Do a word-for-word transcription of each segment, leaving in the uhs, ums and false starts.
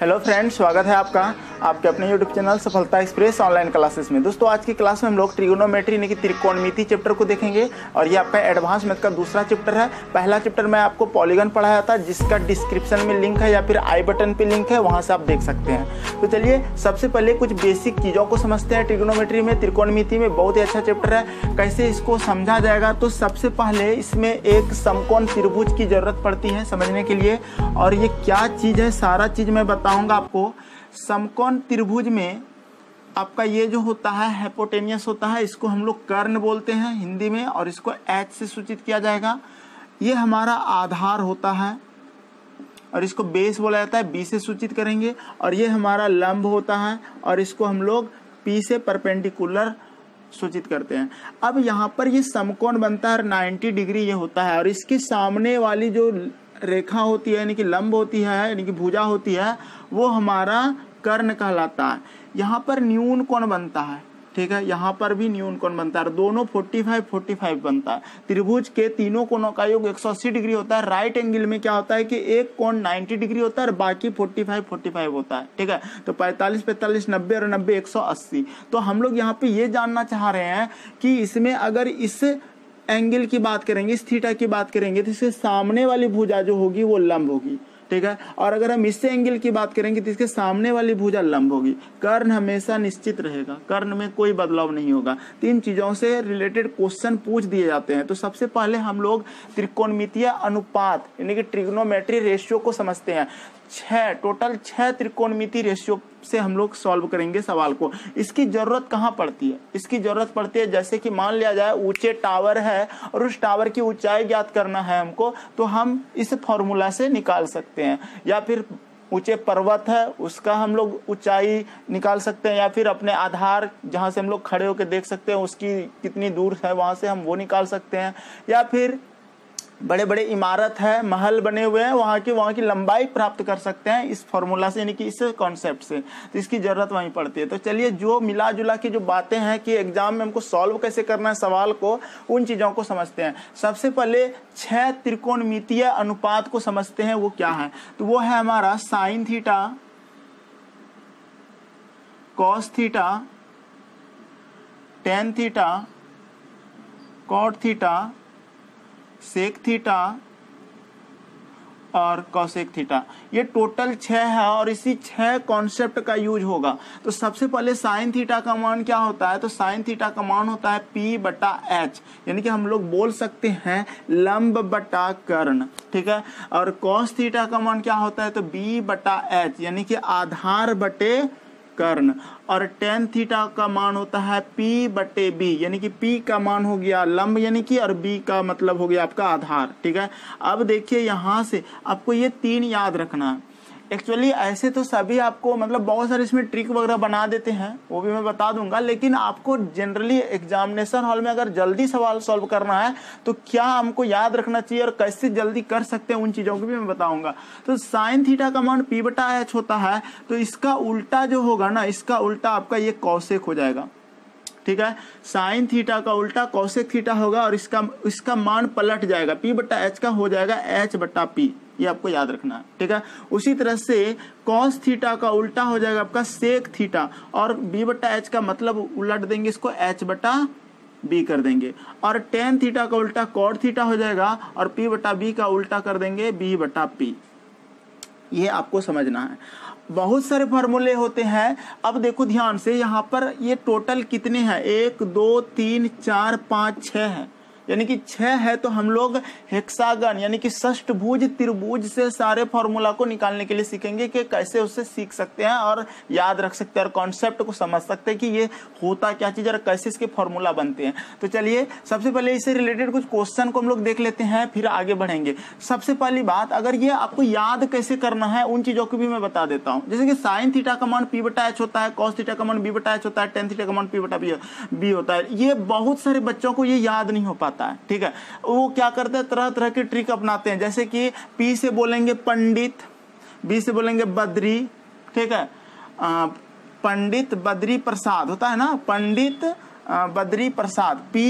Hello friends, स्वागत है आपका आपके अपने YouTube channel Safalta express online classes में। दोस्तों, आज की क्लास में हम लोग ट्रिगोनोमेट्री यानी कि त्रिकोणमिति चैप्टर को देखेंगे और ये आपका एडवांस मैथ का दूसरा चैप्टर है। पहला चैप्टर में आपको पॉलीगन पढ़ाया था, जिसका डिस्क्रिप्शन में लिंक है या फिर आई बटन पर लिंक है, वहाँ से आप देख सकते हैं। तो चलिए सबसे पहले कुछ बेसिक चीज़ों को समझते हैं। ट्रिगोनोमेट्री में, त्रिकोणमिति में बहुत ही अच्छा चैप्टर है। कैसे इसको समझा जाएगा, तो सबसे पहले इसमें एक समकोण त्रिभुज की ज़रूरत पड़ती है समझने के लिए, और ये क्या चीज़ है सारा चीज़ मैं बताऊंगा आपको। समकोण त्रिभुज में आपका ये जो होता है हाइपोटेनियस होता है, इसको हम लोग कर्ण बोलते हैं हिंदी में, और इसको एच से सूचित किया जाएगा। ये हमारा आधार होता है और इसको बेस बोला जाता है, बी से सूचित करेंगे। और ये हमारा लंब होता है और इसको हम लोग पी से परपेंडिकुलर सूचित करते हैं। अब यहाँ पर ये समकोण बनता है नाइन्टी डिग्री ये होता है, और इसके सामने वाली जो रेखा होती है यानी कि लंब होती है यानी कि भुजा होती है, वो हमारा कर्ण कहलाता है। यहाँ पर न्यून कोण बनता है, ठीक है, यहाँ पर भी न्यून कोण बनता है। दोनों पैंतालीस पैंतालीस बनता है। त्रिभुज के तीनों कोणों का योग एक सौ अस्सी डिग्री होता है। राइट एंगल में क्या होता है कि एक कोण नब्बे डिग्री होता है और बाकी पैंतालीस पैंतालीस होता है, ठीक है। तो पैंतालीस पैंतालीस नब्बे और नब्बे एक सौ अस्सी। तो हम लोग यहाँ पे ये जानना चाह रहे हैं कि इसमें अगर इस एंगल की बात करेंगे, इस थीटा की बात करेंगे, तो इसके सामने वाली भुजा जो होगी वो लंब होगी, ठीक है। और अगर हम इससे एंगल की बात करेंगे तो इसके सामने वाली भुजा लंब होगी। कर्ण हमेशा निश्चित रहेगा, कर्ण में कोई बदलाव नहीं होगा। तीन चीज़ों से रिलेटेड क्वेश्चन पूछ दिए जाते हैं। तो सबसे पहले हम लोग त्रिकोणमितीय अनुपात यानी कि ट्रिग्नोमेट्री रेशियो को समझते हैं। छः टोटल छः त्रिकोणमिति रेशियो से हम लोग सॉल्व करेंगे सवाल को। इसकी ज़रूरत कहाँ पड़ती है? इसकी ज़रूरत पड़ती है जैसे कि मान लिया जाए ऊंचे टावर है और उस टावर की ऊंचाई ज्ञात करना है हमको, तो हम इस फॉर्मूला से निकाल सकते हैं। या फिर ऊंचे पर्वत है, उसका हम लोग ऊंचाई निकाल सकते हैं। या फिर अपने आधार जहाँ से हम लोग खड़े होकर देख सकते हैं उसकी कितनी दूर है, वहाँ से हम वो निकाल सकते हैं। या फिर बड़े बड़े इमारत है, महल बने हुए हैं, वहाँ की वहाँ की लंबाई प्राप्त कर सकते हैं इस फॉर्मूला से यानी कि इस कॉन्सेप्ट से। तो इसकी ज़रूरत वहीं पड़ती है। तो चलिए जो मिला जुला की जो बातें हैं कि एग्जाम में हमको सॉल्व कैसे करना है सवाल को, उन चीज़ों को समझते हैं। सबसे पहले छः त्रिकोणमितीय अनुपात को समझते हैं, वो क्या है। तो वो है हमारा sine theta, cos theta, tan theta, cot theta, sec theta और कॉसेक थीटा। ये टोटल छः है और इसी छः कॉन्सेप्ट का यूज होगा। तो सबसे पहले साइन थीटा का मान क्या होता है? तो साइन थीटा का मान होता है पी बटा एच, यानी कि हम लोग बोल सकते हैं लंब बटा कर्ण, ठीक है। और कॉस थीटा का मान क्या होता है? तो बी बटा एच, यानी कि आधार बटे कर्ण। और टेन थीटा का मान होता है पी बटे बी, यानी कि पी का मान हो गया लंब यानी कि, और बी का मतलब हो गया आपका आधार, ठीक है। अब देखिए यहाँ से आपको ये तीन याद रखना है। एक्चुअली ऐसे तो सभी आपको मतलब बहुत सारे इसमें ट्रिक वगैरह बना देते हैं, वो भी मैं बता दूंगा, लेकिन आपको जनरली एग्जामिनेशन हॉल में अगर जल्दी सवाल सॉल्व करना है तो क्या हमको याद रखना चाहिए और कैसे जल्दी कर सकते हैं, उन चीज़ों को भी मैं बताऊंगा। तो साइन थीटा का मान पी बटा एच होता है, तो इसका उल्टा जो होगा ना, इसका उल्टा आपका ये कॉसेक हो जाएगा, ठीक है। साइन थीटा का उल्टा कॉसेक थीटा होगा और इसका इसका मान पलट जाएगा, पी बटा एच का हो जाएगा एच बटा पी, ये आपको याद रखना है, ठीक है। उसी तरह से कॉस थीटा का उल्टा हो जाएगा आपका सेक थीटा, और बी बटा एच का मतलब उलट देंगे इसको, एच बटा बी कर देंगे। और टेन थीटा का उल्टा कॉट थीटा हो जाएगा और पी बटा बी का उल्टा कर देंगे बी बटा पी। ये आपको समझना है। बहुत सारे फार्मूले होते हैं। अब देखो ध्यान से, यहाँ पर ये टोटल कितने हैं? एक, दो, तीन, चार, पाँच, छः हैं, यानी कि छः है। तो हम लोग हेक्सागन यानी कि षष्ठभुज त्रिभुज से सारे फॉर्मूला को निकालने के लिए सीखेंगे कि कैसे उससे सीख सकते हैं और याद रख सकते हैं और कॉन्सेप्ट को समझ सकते हैं कि ये होता क्या चीज़ और कैसे इसके फॉर्मूला बनते हैं। तो चलिए सबसे पहले इससे रिलेटेड कुछ क्वेश्चन को हम लोग देख लेते हैं, फिर आगे बढ़ेंगे। सबसे पहली बात, अगर ये आपको याद कैसे करना है उन चीज़ों को भी मैं बता देता हूँ। जैसे कि साइन थीटा का मान पी बटा एच होता है, कॉस थीटा का मान बी बटा एच होता है, टेन थीटा का मान पी बटा बी होता है। ये बहुत सारे बच्चों को ये याद नहीं हो पाता, ठीक है। वो क्या करते हैं, तरह तरह के ट्रिक अपनाते हैं। जैसे कि पी से बोलेंगे पंडित, बी से बोलेंगे बद्री, ठीक है। आ, पंडित बद्री प्रसाद होता है ना, पंडित आ, बद्री प्रसाद। पी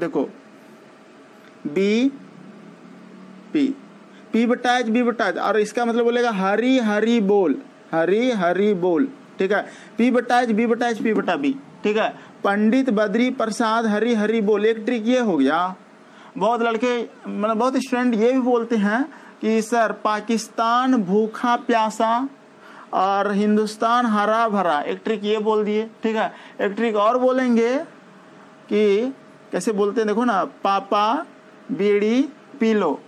देखो, बी पी, पी बटाएच बी बटाएच, और इसका मतलब बोलेगा हरी हरी बोल, हरी हरी बोल। ठीक है, पी बटा एच, बी बटा एच, पी बटा बी। ठीक है, पंडित बद्री प्रसाद हरी हरी बोल। एक ट्रिक ये हो गया। बहुत लड़के मतलब बहुत स्टूडेंट ये भी बोलते हैं कि सर पाकिस्तान भूखा प्यासा और हिंदुस्तान हरा भरा। एक ट्रिक ये बोल दिए। ठीक है, एक ट्रिक और बोलेंगे कि कैसे बोलते हैं, देखो ना, पापा बीड़ी पी लो।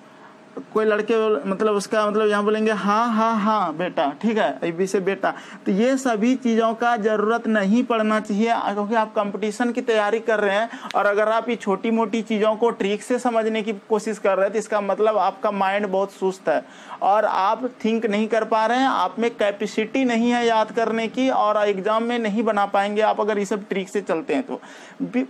कोई लड़के मतलब उसका मतलब यहाँ बोलेंगे हाँ हाँ हाँ बेटा। ठीक है, बी से बेटा। तो ये सभी चीज़ों का ज़रूरत नहीं पड़ना चाहिए, क्योंकि आप कंपटीशन की तैयारी कर रहे हैं और अगर आप ये छोटी मोटी चीज़ों को ट्रिक से समझने की कोशिश कर रहे हैं तो इसका मतलब आपका माइंड बहुत सुस्त है और आप थिंक नहीं कर पा रहे हैं, आप में कैपेसिटी नहीं है याद करने की और एग्ज़ाम में नहीं बना पाएंगे आप अगर ये सब ट्रिक से चलते हैं तो।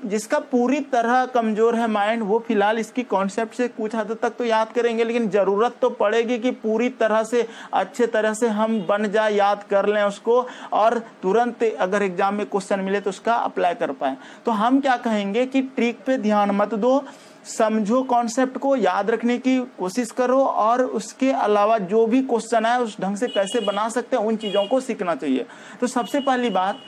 जिसका पूरी तरह कमज़ोर है माइंड वो फिलहाल इसकी कॉन्सेप्ट से कुछ हद तक तो याद करेंगे, लेकिन जरूरत तो पड़ेगी कि पूरी तरह से अच्छे तरह से हम बन जाए, याद कर लें उसको और तुरंत अगर एग्जाम में क्वेश्चन मिले तो उसका अप्लाई कर पाए। तो हम क्या कहेंगे कि ट्रिक पे ध्यान मत दो, समझो कॉन्सेप्ट को, याद रखने की कोशिश करो और उसके अलावा जो भी क्वेश्चन है उस ढंग से कैसे बना सकते हैं उन चीज़ों को सीखना चाहिए। तो सबसे पहली बात,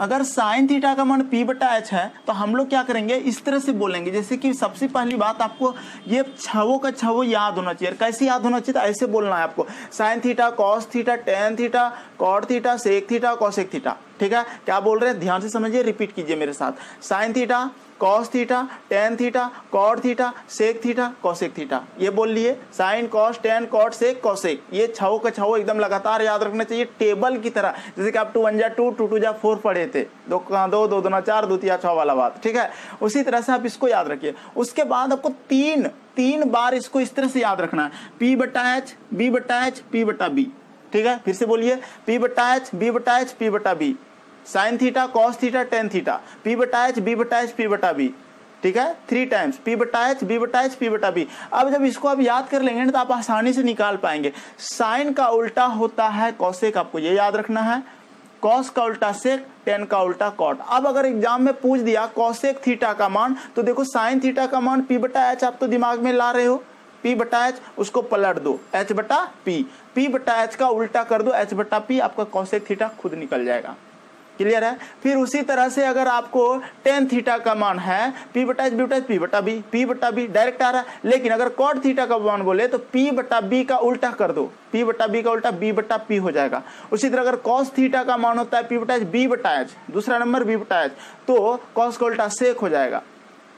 अगर साइन थीटा का मान पी बटा एच है तो हम लोग क्या करेंगे, इस तरह से बोलेंगे। जैसे कि सबसे पहली बात आपको ये छवो का छवो याद होना चाहिए। कैसे याद होना चाहिए, तो ऐसे बोलना है आपको, sine theta cos theta tan theta cot theta sec theta cosec theta. ठीक है, क्या बोल रहे हैं ध्यान से समझिए, रिपीट कीजिए मेरे साथ, sine theta cos theta tan theta cot theta sec theta cosec theta. ये बोल लिए, sine cos tan cot sec cosec. ये छाओ का छाओ एकदम लगातार याद रखना चाहिए, टेबल की तरह। जैसे कि आप टू वन जा टू टू टू जा फोर पढ़े थे, दो दो दो दोना चार दो तिया छः वाला बात। ठीक है, उसी तरह से आप इसको याद रखिए। उसके बाद आपको तीन तीन बार इसको इस तरह से याद रखना है, पी बटा एच बी बटा एच पी बटा बी। ठीक है, फिर से बोलिए, पी बटा एच बी बटा एच पी बटा B, sine theta cos theta tan theta, P बटा एच बी बटा एच पी बटा बी। ठीक है, थ्री टाइम्स पी बटा एच बी बटा एच पी बटा बी। अब जब इसको आप याद कर लेंगे ना तो आप आसानी से निकाल पाएंगे। साइन का उल्टा होता है कॉसेक, आपको ये याद रखना है, कॉस का उल्टा सेक, टेन का उल्टा कॉट। अब अगर एग्जाम में पूछ दिया कॉसेक थीटा का मान, तो देखो साइन थीटा का मान पी बटा एच आप तो दिमाग में ला रहे हो, पी बटा एच उसको पलट दो, एच बटा पी, पी बटा एच का उल्टा कर दो, एच बटा पी, आपका कॉसेक थीटा खुद निकल जाएगा। क्लियर है। फिर उसी तरह से अगर आपको टेन थीटा का मान है, पी बटा एच बी बटा एच पी बटा बी, पी बटा बी डायरेक्ट आ रहा है। लेकिन अगर कॉट थीटा का मान बोले तो पी बटा बी का उल्टा कर दो, पी बटा बी का उल्टा बी बटा पी हो जाएगा। उसी तरह अगर कॉस थीटा का मान होता है पी बटा एच बी बटा एच, दूसरा नंबर बी बटा एच, तो कॉस का उल्टा सेक हो जाएगा,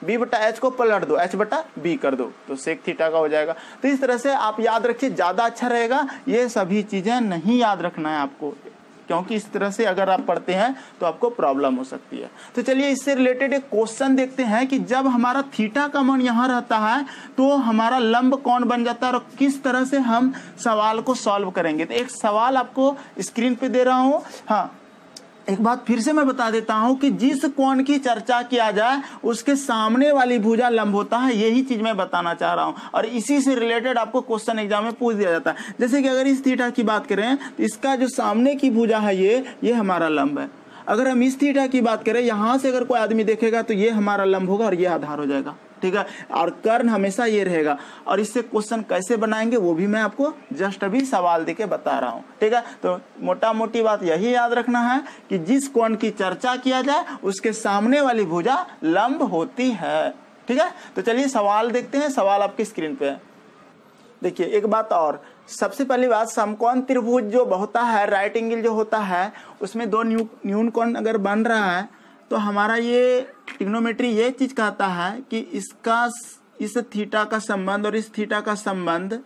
बी बटा एच को पलट दो, एच बटा बी कर दो, तो सेक थीटा का हो जाएगा। तो इस तरह से आप याद रखिए, ज़्यादा अच्छा रहेगा। ये सभी चीज़ें नहीं याद रखना है आपको, क्योंकि इस तरह से अगर आप पढ़ते हैं तो आपको प्रॉब्लम हो सकती है। तो चलिए इससे रिलेटेड एक क्वेश्चन देखते हैं कि जब हमारा थीटा का मान यहाँ रहता है तो हमारा लंब कौन बन जाता है और किस तरह से हम सवाल को सॉल्व करेंगे। तो एक सवाल आपको स्क्रीन पे दे रहा हूँ। हाँ, एक बात फिर से मैं बता देता हूं कि जिस कोण की चर्चा किया जाए उसके सामने वाली भुजा लंब होता है, यही चीज मैं बताना चाह रहा हूं और इसी से रिलेटेड आपको क्वेश्चन एग्जाम में पूछ दिया जाता है। जैसे कि अगर इस थीटा की बात करें तो इसका जो सामने की भुजा है ये ये हमारा लंब है। अगर हम इस थीटा की बात करें, यहाँ से अगर कोई आदमी देखेगा तो ये हमारा लंब होगा और ये आधार हो जाएगा। ठीक है, और कर्ण हमेशा ये रहेगा। और इससे क्वेश्चन कैसे बनाएंगे वो भी मैं आपको जस्ट अभी सवाल देके बता रहा हूँ। ठीक है, तो मोटा मोटी बात यही याद रखना है कि जिस कोण की चर्चा किया जाए उसके सामने वाली भुजा लंब होती है। ठीक है, तो चलिए सवाल देखते हैं। सवाल आपकी स्क्रीन पे है, देखिए। एक बात और, सबसे पहली बात, समकोण त्रिभुज जो होता है, राइट एंगल जो होता है, उसमें दो न्यू न्यून कोण अगर बन रहा है तो हमारा ये ट्रिग्नोमेट्री ये चीज कहता है कि इसका इस थीटा का संबंध और इस थीटा का संबंध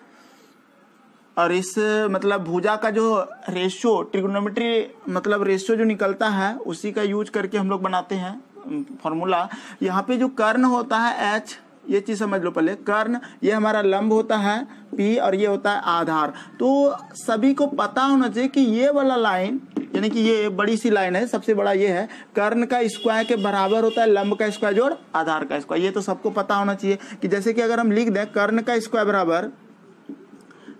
और इस मतलब भुजा का जो रेशो, ट्रिग्नोमेट्री मतलब रेशो जो निकलता है उसी का यूज करके हम लोग बनाते हैं फॉर्मूला। यहाँ पे जो कर्ण होता है एच, ये चीज समझ लो पहले, कर्ण, ये हमारा लंब होता है पी और ये होता है आधार। तो सभी को पता होना चाहिए कि ये वाला लाइन, यानी कि ये बड़ी सी लाइन है, सबसे बड़ा ये है, कर्ण का स्क्वायर के बराबर होता है लंब का स्क्वायर जोड़ आधार का स्क्वायर। ये तो सबको पता होना चाहिए कि जैसे कि अगर हम लिख दें कर्ण का स्क्वायर बराबर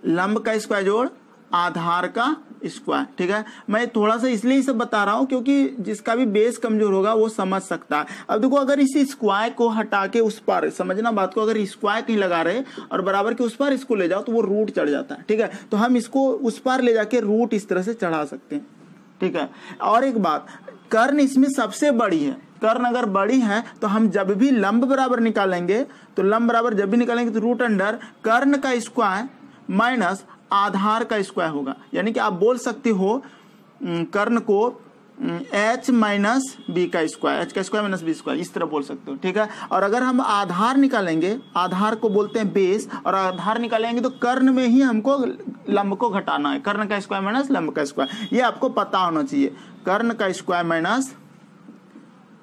लंब का स्क्वायर जोड़ आधार का स्क्वायर। ठीक है, मैं थोड़ा सा इसलिए सब बता रहा हूं क्योंकि जिसका भी बेस कमजोर होगा वो समझ सकता है। अब देखो, अगर इस स्क्वायर को हटा के उस पार, समझना बात को, अगर स्क्वायर कहीं लगा रहे और बराबर के उस पार इसको ले जाओ तो वो रूट चढ़ जाता है। ठीक है, तो हम इसको उस पार ले जाके रूट इस तरह से चढ़ा सकते हैं। ठीक है, और एक बात, कर्ण इसमें सबसे बड़ी है। कर्ण अगर बड़ी है तो हम जब भी लंब बराबर निकालेंगे, तो लंब बराबर जब भी निकालेंगे तो रूट अंडर कर्ण का स्क्वायर माइनस आधार का स्क्वायर होगा। यानी कि आप बोल सकते हो कर्ण को h माइनस बी का स्क्वायर, h का स्क्वायर माइनस बी स्क्वायर, इस तरह बोल सकते हो। ठीक है, और अगर हम आधार निकालेंगे, आधार को बोलते हैं बेस, और आधार निकालेंगे तो कर्ण में ही हमको लंब को घटाना है। कर्ण का स्क्वायर माइनस लंब का स्क्वायर, ये आपको पता होना चाहिए, कर्ण का स्क्वायर माइनस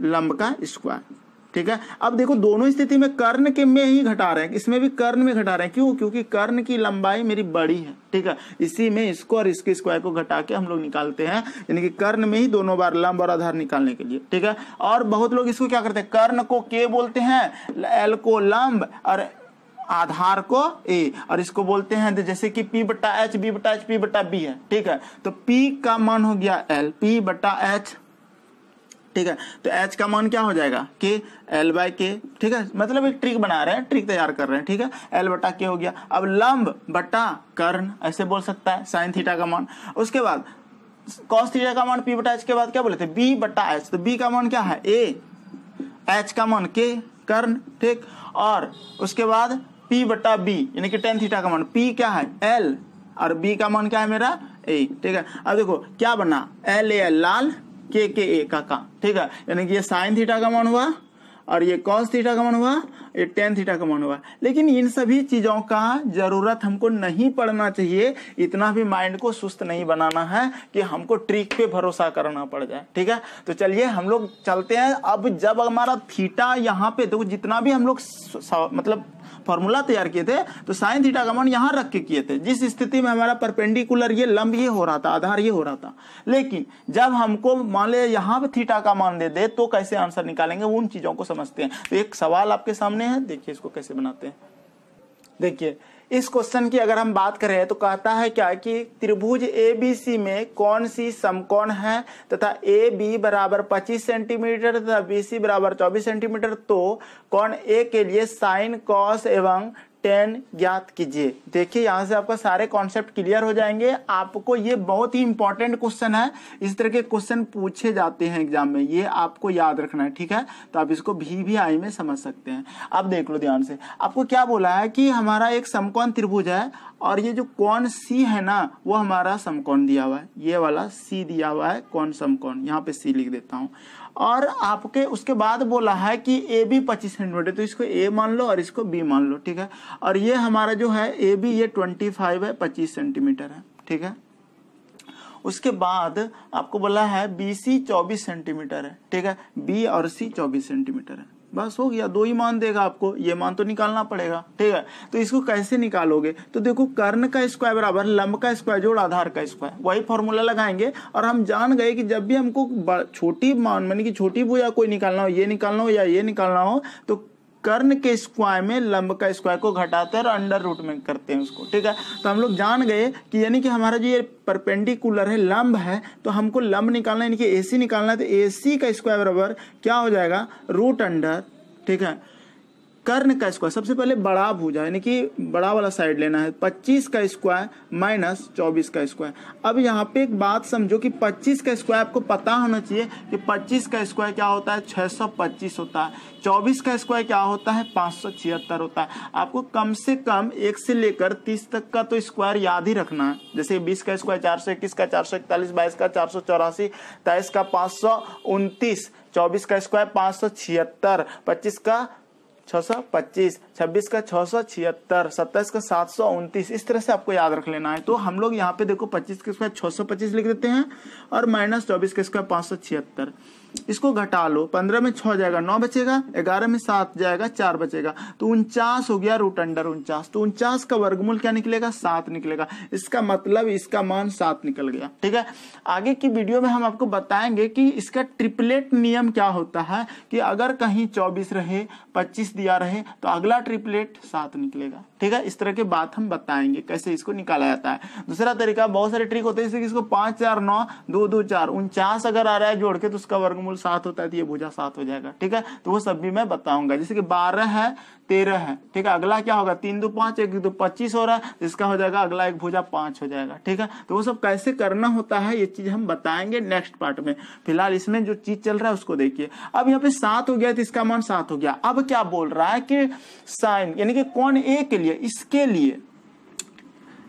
लंब का स्क्वायर। ठीक है, अब देखो दोनों स्थिति में कर्ण के में ही घटा रहे हैं, इसमें भी कर्ण में घटा रहे हैं। क्यों? क्योंकि कर्ण की लंबाई मेरी बड़ी है। ठीक है, इसी में इसको और इसके स्क्वायर को घटा के हम लोग निकालते हैं, यानी कि कर्ण में ही दोनों बार लंब और आधार निकालने के लिए। ठीक है, और बहुत लोग इसको क्या करते हैं, कर्ण को के बोलते हैं, एल को लंब और आधार को ए, और इसको बोलते हैं जैसे कि पी बटा एच, बी बटा एच, पी बटा बी है। ठीक है, तो पी का मान हो गया एल, पी बटा एच। ठीक है, तो h का मान क्या हो जाएगा, k l बाय के। ठीक है, मतलब एक ट्रिक बना रहे हैं, ट्रिक तैयार कर रहे हैं। ठीक है, l बटा k हो गया। अब लंब बटा कर्ण ऐसे बोल सकता है, साइन थीटा का मान। उसके बाद कॉस थीटा का मान p बटा h के बाद क्या बोले थे, b बटा h। तो b का मान क्या है a, h का मान k कर्ण। ठीक, और उसके बाद p बटा b यानी कि टेन थीटा का मान, p क्या है l और b का मान क्या है मेरा a। ठीक है, अब देखो क्या बना, l a लाल, के के ए का का। ठीक है, यानी कि ये साइन थीटा का मान हुआ और ये कॉस थीटा का मान हुआ, ये टेन थीटा का मान हुआ। लेकिन इन सभी चीज़ों का ज़रूरत हमको नहीं पड़ना चाहिए, इतना भी माइंड को सुस्त नहीं बनाना है कि हमको ट्रिक पे भरोसा करना पड़ जाए। ठीक है, तो चलिए हम लोग चलते हैं। अब जब हमारा थीटा यहाँ पे, देखो तो जितना भी हम लोग मतलब फॉर्मूला तैयार किए थे, तो साइन थीटा का मान यहाँ रख के किए थे, जिस स्थिति में हमारा परपेंडिकुलर ये लंब ये हो रहा था, आधार ये हो रहा था। लेकिन जब हमको मान ले यहाँ पे थीटा का मान दे दे तो कैसे आंसर निकालेंगे, उन चीज़ों को समझते हैं। तो एक सवाल आपके सामने है, देखिए इसको कैसे बनाते हैं। देखिए इस क्वेश्चन की अगर हम बात करें तो कहता है क्या कि त्रिभुज ए बी सी में कौन सी समकोण है तथा ए बी बराबर पच्चीस सेंटीमीटर तथा बी सी बराबर चौबीस सेंटीमीटर, तो कोण ए के लिए साइन कॉस एवं टेन ज्ञात कीजिए। देखिए यहाँ से आपका सारे कॉन्सेप्ट क्लियर हो जाएंगे। आपको ये बहुत ही इंपॉर्टेंट क्वेश्चन है, इस तरह के क्वेश्चन पूछे जाते हैं एग्जाम में, ये आपको याद रखना है। ठीक है, तो आप इसको भी भी आई में समझ सकते हैं। अब देख लो ध्यान से, आपको क्या बोला है कि हमारा एक समकोण त्रिभुज है और ये जो कोण सी है ना, वो हमारा समकोण दिया हुआ है, ये वाला सी दिया हुआ है, कोण समकोण, यहाँ पे सी लिख देता हूँ। और आपके उसके बाद बोला है कि ए बी पच्चीस सेंटीमीटर, तो इसको ए मान लो और इसको बी मान लो। ठीक है, और ये हमारा जो है ए बी ये ट्वेंटी फाइव है, पच्चीस सेंटीमीटर है। ठीक है, उसके बाद आपको बोला है बी सी चौबीस सेंटीमीटर है। ठीक है, बी और सी चौबीस सेंटीमीटर है, बस हो गया, दो ही मान देगा आपको, ये मान तो निकालना पड़ेगा। ठीक है, तो इसको कैसे निकालोगे, तो देखो कर्ण का स्क्वायर बराबर लंब का स्क्वायर जोड़ आधार का स्क्वायर, वही फॉर्मूला लगाएंगे। और हम जान गए कि जब भी हमको छोटी मान यानी कि छोटी भुजा कोई निकालना हो, ये निकालना हो या ये निकालना हो, तो कर्ण के स्क्वायर में लंब का स्क्वायर को घटाते हैं और अंडर रूट में करते हैं उसको। ठीक है, तो हम लोग जान गए कि यानी कि हमारा जो ये परपेंडिकुलर है लंब है, तो हमको लंब निकालना है, यानी कि ए सी निकालना है, तो ए सी का स्क्वायर बराबर क्या हो जाएगा, रूट अंडर। ठीक है, कर्ण का स्क्वायर, सबसे पहले बड़ा भुजा यानी कि बड़ा वाला साइड लेना है, पच्चीस का स्क्वायर माइनस चौबीस का स्क्वायर। अब यहाँ पे एक बात समझो कि पच्चीस का स्क्वायर आपको पता होना चाहिए कि पच्चीस का स्क्वायर क्या होता है, छह सौ पच्चीस होता है, चौबीस का स्क्वायर क्या होता है, पाँच सौ छिहत्तर होता है। आपको कम से कम एक से लेकर तीस तक का तो स्क्वायर याद ही रखना है, जैसे बीस का स्क्वायर चार सौ इक्कीस का, चार सौ इकतालीस, बाईस का चार सौ चौरासी, तेईस का पाँच सौ उनतीस, चौबीस का स्क्वायर पाँच सौ छिहत्तर, पच्चीस का छह सौ पच्चीस, छब्बीस का छह सौ छिहत्तर, सत्ताईस का सात सौ उनतीस, इस तरह से आपको याद रख लेना है। तो हम लोग यहाँ पे देखो पच्चीस के स्क्वायर छह सौ पच्चीस लिख देते हैं और माइनस चौबीस के स्क्वायर पाँच सौ छिहत्तर, इसको घटा लो, पंद्रह में छः जाएगा नौ बचेगा, ग्यारह में सात जाएगा चार बचेगा, तो उनचास हो गया, रूट अंडर उनचास। तो उनचास का वर्गमूल क्या निकलेगा, सात निकलेगा, इसका मतलब इसका मान सात निकल गया। ठीक है, आगे की वीडियो में हम आपको बताएंगे कि इसका ट्रिपलेट नियम क्या होता है, कि अगर कहीं चौबीस रहे, पच्चीस दिया रहे तो अगला ट्रिपलेट सात निकलेगा। ठीक है, इस तरह की बात हम बताएंगे कैसे इसको निकाला जाता है। दूसरा तरीका, बहुत सारे ट्रिक होते हैं जैसे इसको पांच चार नौ दो दो चार उनचास अगर आ रहा है जोड़ के तो उसका वर्गमूल सात होता है तो ये भुजा सात हो जाएगा। ठीक है, तो वो सब भी मैं बताऊंगा। जैसे कि बारह है, तेरह है, ठीक है, अगला क्या होगा, तीन दो पांच, एक दो पच्चीस हो रहा है, इसका हो जाएगा अगला एक भुजा पांच हो जाएगा। ठीक है, तो वो सब कैसे करना होता है ये चीज हम बताएंगे नेक्स्ट पार्ट में। फिलहाल इसमें जो चीज चल रहा है उसको देखिए। अब यहाँ पे सात हो गया तो इसका मान सात हो गया। अब क्या बोल रहा है कि साइन यानी कि कोण ए के लिए, इसके लिए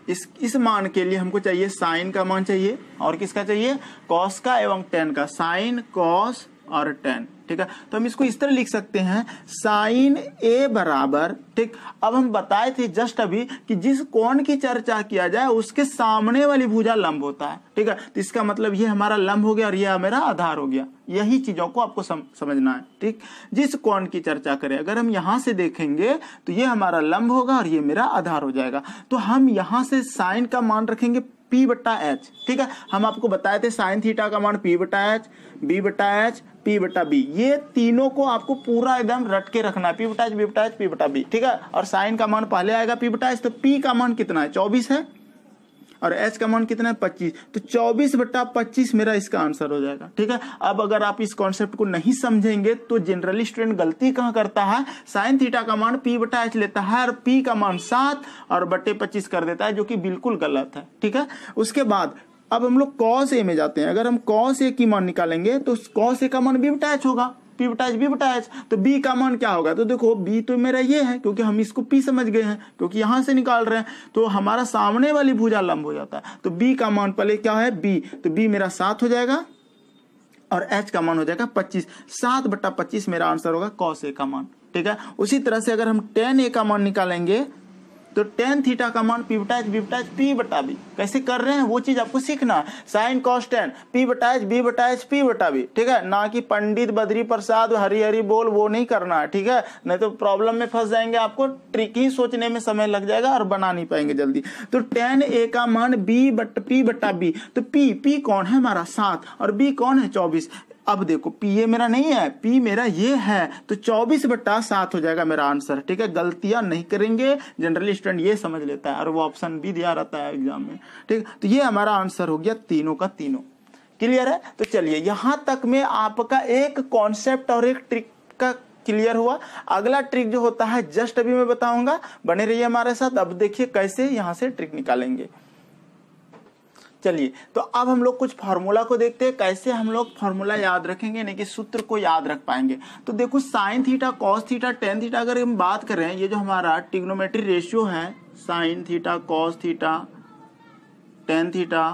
इस इस मान के लिए हमको चाहिए साइन का मान चाहिए और किसका चाहिए, कॉस का एवं टेन का, साइन कॉस और टेन। ठीक है, तो हम इसको इस तरह लिख सकते हैं साइन ए बराबर, ठीक, अब हम बताए थे जस्ट अभी कि जिस कोण की चर्चा किया जाए उसके सामने वाली भुजा लंब होता है। ठीक है, तो इसका मतलब ये हमारा लंब हो गया और ये हमारा आधार हो गया। यही चीजों को आपको सम, समझना है। ठीक, जिस कोण की चर्चा करें, अगर हम यहां से देखेंगे तो ये हमारा लंब होगा और ये मेरा आधार हो जाएगा। तो हम यहां से साइन का मान रखेंगे पी बटा एच। ठीक है, हम आपको बताए थे साइन थीटा का मान पी बटा एच, बी बटा एच, पी बटा बी, ये तीनों को आपको पूरा एकदम रट के रखना है, पी बटा एच, बी बटा एच, पी बटा बी। ठीक है, और साइन का मान पहले आएगा पी बटा एच, तो पी का मान कितना है चौबीस है और एच का मान कितना है पच्चीस, तो चौबीस बटा पच्चीस मेरा इसका आंसर हो जाएगा। ठीक है, अब अगर आप इस कॉन्सेप्ट को नहीं समझेंगे तो जनरली स्टूडेंट गलती कहाँ करता है, साइन थीटा का मान पी बटा एच लेता है और पी का मान सात और बटे पच्चीस कर देता है, जो कि बिल्कुल गलत है। ठीक है, उसके बाद अब हम लोग कॉस ए में जाते हैं। अगर हम कॉस ए की मान निकालेंगे तो कॉस ए का मान बी बटा एच होगा, पी बटा एच बी बटा एच, तो बी का मान क्या होगा, तो देखो बी तो मेरा ये है क्योंकि हम इसको पी समझ गए हैं क्योंकि यहां से निकाल रहे हैं, तो हमारा सामने वाली भुजा लंब हो जाता है। तो बी का मान पहले क्या है बी, तो बी मेरा सात हो जाएगा और एच का मान हो जाएगा पच्चीस, सात बटा पच्चीस मेरा आंसर होगा कॉस ए का मान। ठीक है, उसी तरह से अगर हम टेन ए का मान निकालेंगे तो टेन थीटा का मान पी बटा एच बी बटा एच पी बटा बी, कैसे कर रहे हैं वो चीज आपको सीखना है, साइन कॉस टेन पी बटा एच बी बटा एच पी बटा बी। ठीक है, ना कि पंडित बद्री प्रसाद हरी हरी बोल वो नहीं करना है। ठीक है, नहीं तो प्रॉब्लम में फंस जाएंगे, आपको ट्रिक ही सोचने में समय लग जाएगा और बना नहीं पाएंगे जल्दी। तो टेन ए का मान बी बट पी बटा बी, तो पी पी कौन है हमारा सात और बी कौन है चौबीस। अब देखो पी ये मेरा नहीं है, पी मेरा ये है, तो चौबीस बटा सात हो जाएगा मेरा आंसर। ठीक है, गलतियां नहीं करेंगे, जनरली स्टूडेंट ये समझ लेता है और वो ऑप्शन भी दिया रहता है एग्जाम में। ठीक, तो ये हमारा आंसर हो गया तीनों का तीनों। क्लियर है, तो चलिए यहां तक में आपका एक कॉन्सेप्ट और एक ट्रिक का क्लियर हुआ। अगला ट्रिक जो होता है जस्ट अभी मैं बताऊंगा, बने रहिए हमारे साथ। अब देखिए कैसे यहाँ से ट्रिक निकालेंगे। चलिए, तो अब हम लोग कुछ फार्मूला को देखते हैं कैसे हम लोग फार्मूला याद रखेंगे यानी कि सूत्र को याद रख पाएंगे। तो देखो sine theta cos theta tan theta, अगर हम बात करें ये जो हमारा ट्रिग्नोमेट्री रेशियो है sine theta cos theta tan theta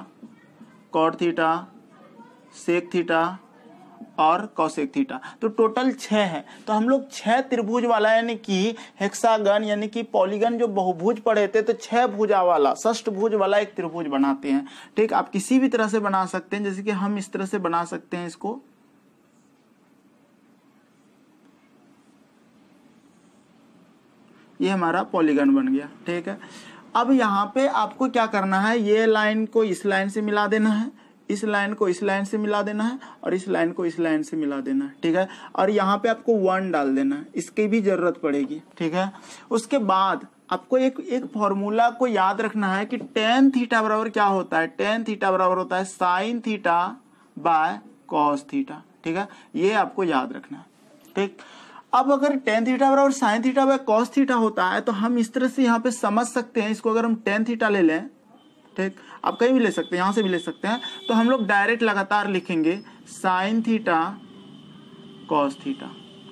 cot theta sec theta और कॉसेक थीटा, तो टोटल छः है। तो हम लोग छः त्रिभुज वाला यानी कि हेक्सागन यानी कि पॉलीगन जो बहुभुज पढ़े थे, तो छः भुजा वाला षष्ठभुज वाला एक त्रिभुज बनाते हैं। ठीक, आप किसी भी तरह से बना सकते हैं, जैसे कि हम इस तरह से बना सकते हैं इसको, ये हमारा पॉलीगन बन गया। ठीक है, अब यहाँ पे आपको क्या करना है, ये लाइन को इस लाइन से मिला देना है, इस लाइन को इस लाइन से मिला देना है और इस लाइन को इस लाइन से मिला देना है। ठीक है, और यहाँ पे आपको वन डाल देना है, इसकी भी जरूरत पड़ेगी। ठीक है, उसके बाद आपको एक एक फॉर्मूला को याद रखना है कि टेन थीटा बराबर क्या होता है, टेन थीटा बराबर होता है sine theta by cos theta. ठीक है, ये आपको याद रखना है। ठीक, अब अगर टेन थीटा बराबर sine theta by cos theta होता है तो हम इस तरह से यहाँ पे समझ सकते हैं इसको। अगर हम टेन थीटा ले लें, ठीक, आप कहीं भी ले सकते हैं, यहाँ से भी ले सकते हैं, तो हम लोग डायरेक्ट लगातार लिखेंगे साइन थीटा कॉस थीटा।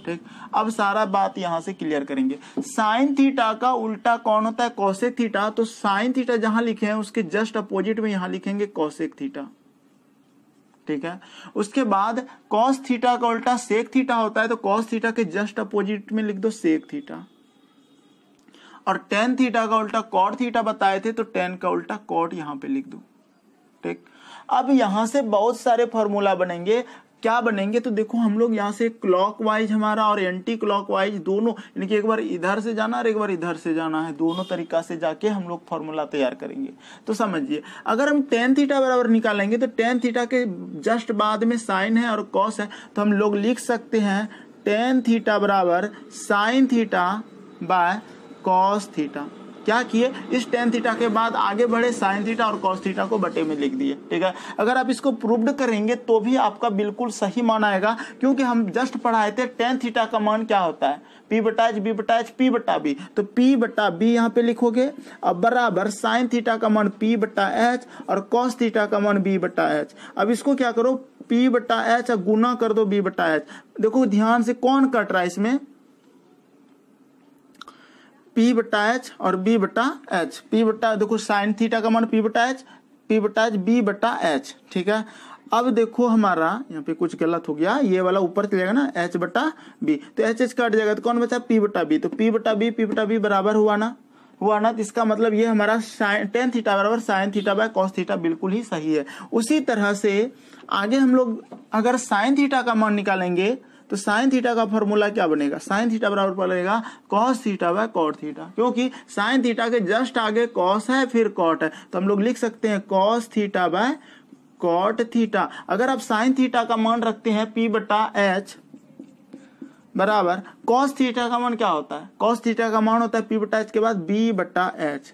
ठीक, अब सारा बात यहाँ से क्लियर करेंगे। साइन थीटा का उल्टा कौन होता है, कॉसेक थीटा, तो साइन थीटा जहाँ लिखे हैं उसके जस्ट अपोजिट में यहाँ लिखेंगे कॉसेक थीटा। ठीक है, उसके बाद कॉस थीटा का उल्टा सेक थीटा होता है, तो कॉस थीटा के जस्ट अपोजिट में लिख दो सेक थीटा। और टेन थीटा का उल्टा कॉट थीटा बताए थे, तो टेन का उल्टा कॉट यहाँ पे लिख दो। ठीक, अब यहाँ से बहुत सारे फॉर्मूला बनेंगे, क्या बनेंगे, तो देखो हम लोग यहाँ से क्लॉकवाइज हमारा और एंटी क्लॉकवाइज दोनों, यानी कि एक बार इधर से जाना और एक बार इधर से जाना है, दोनों तरीका से जाके हम लोग फॉर्मूला तैयार करेंगे। तो समझिए, अगर हम टेन थीटा बराबर निकालेंगे तो टेन थीटा के जस्ट बाद में साइन है और कॉस है, तो हम लोग लिख सकते हैं टेन थीटा बराबर sine theta by cos theta. क्या किए, इस टेन थीटा के बाद आगे बढ़े, साइन थीटा और कॉस थीटा को बटे में लिख दिए। ठीक है, अगर आप इसको प्रूव्ड करेंगे तो भी आपका बिल्कुल सही मान आएगा, क्योंकि हम जस्ट पढ़ाए थे टेन थीटा का मान क्या होता है, पी बटा एच, बी बटा एच, पी बटा बी। तो पी बटा बी यहाँ पे लिखोगे, अब बराबर साइन थीटा का मान पी बटा एच और कॉस थीटा का मान बी बटा एच। अब इसको क्या करो, पी बटा एच गुना कर दो बी बटा एच। देखो ध्यान से कौन कट रहा है इसमें, पी बटा एच और बी बटा एच। पी बटा देखो साइन थीटा का मान पी बटा एच, पी बटा एच बी बटा एच। ठीक है, अब देखो हमारा यहाँ पे कुछ गलत हो गया, ये वाला ऊपर चले जाएगा ना, एच बटा बी, तो एच एच कट जाएगा, तो कौन बचा, पी बटा बी। तो पी बटा बी पी बटा बी बराबर हुआ ना, हुआ ना, तो इसका मतलब ये हमारा साइन टेन थीटा बराबर sine theta by cos theta बिल्कुल ही सही है। उसी तरह से आगे हम लोग अगर साइन थीटा का मान निकालेंगे तो साइन थीटा का फॉर्मूला क्या बनेगा, साइन थीटा बराबर पड़ेगा cos theta by cot theta, क्योंकि साइन थीटा के जस्ट आगे कॉस है फिर कॉट है, तो हम लोग लिख सकते हैं cos theta by cot theta. अगर आप साइन थीटा का मान रखते हैं पी बटा एच बराबर कॉस थीटा का मान क्या होता है, कॉस थीटा का मान होता है पी बटा एच के बाद बी बटा एच,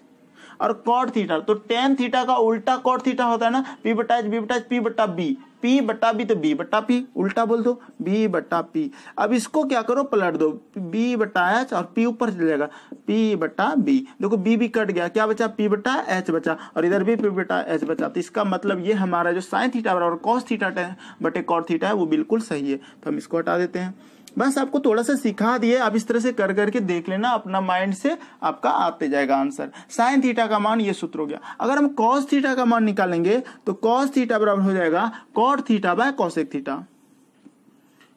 और कॉट थीटा तो टेन थीटा का उल्टा कॉट थीटा होता है ना, पी बटा एच बी बटा एच पी बटा बी, पी बटा बी तो बी बटा पी, उल्टा बोल दो बी बटा पी। अब इसको क्या करो, पलट दो, बी बटा एच और पी ऊपर चले जाएगा, पी बटा बी। देखो बी भी कट गया, क्या बचा, पी बटा एच बचा, और इधर भी पी बटा एच बचा। तो इसका मतलब ये हमारा जो साइन थीटा बराबर कॉस थीटा बटे कॉट थीटा है वो बिल्कुल सही है। तो हम इसको हटा देते हैं। बस आपको थोड़ा सा सिखा दिए, आप इस तरह से कर करके देख लेना, अपना माइंड से आपका आते जाएगा आंसर। साइन थीटा का मान ये सूत्र हो गया। अगर हम कॉस थीटा का मान निकालेंगे तो कॉस थीटा बराबर हो जाएगा cot theta by cosec theta,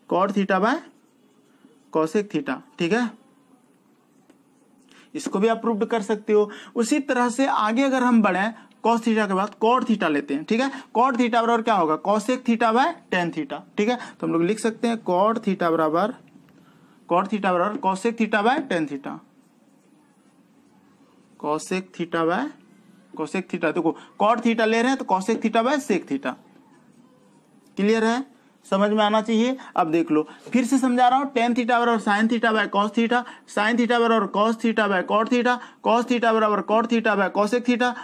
cot theta by cosec theta. ठीक है, इसको भी आप प्रूव कर सकते हो। उसी तरह से आगे अगर हम बढ़े, कॉस थीटा के बाद कॉट थीटा लेते हैं। ठीक है, कॉट थीटा बराबर क्या होगा, cosec theta by tan theta. ठीक है, तो हम लोग लिख सकते हैं कॉट थीटा बराबर कॉट थीटा बराबर cosec theta by tan theta, cosec theta by cosec theta. देखो कॉट थीटा ले रहे हैं तो cosec theta by sec theta. Clear है, समझ में आना चाहिए। अब देख लो, फिर से समझा रहा हूं, टेन थीटा बराबर sine theta by cos theta, sine theta बराबर cos theta by cot theta, cos theta बराबर cot theta by cosec theta,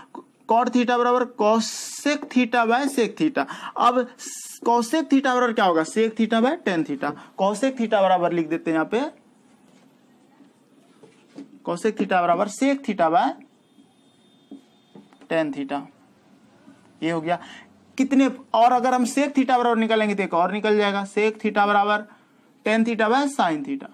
cot theta बराबर cosec theta by sec theta. अब कॉसेक थीटा बराबर क्या होगा, sec theta by tan theta. Cosec theta बराबर लिख देते हैं यहाँ पे, कॉसेक थीटा बराबर sec theta by tan theta. ये हो गया कितने, और अगर हम सेक थीटा बराबर निकालेंगे तो एक और निकल जाएगा, सेक थीटा बराबर tan theta by sine theta.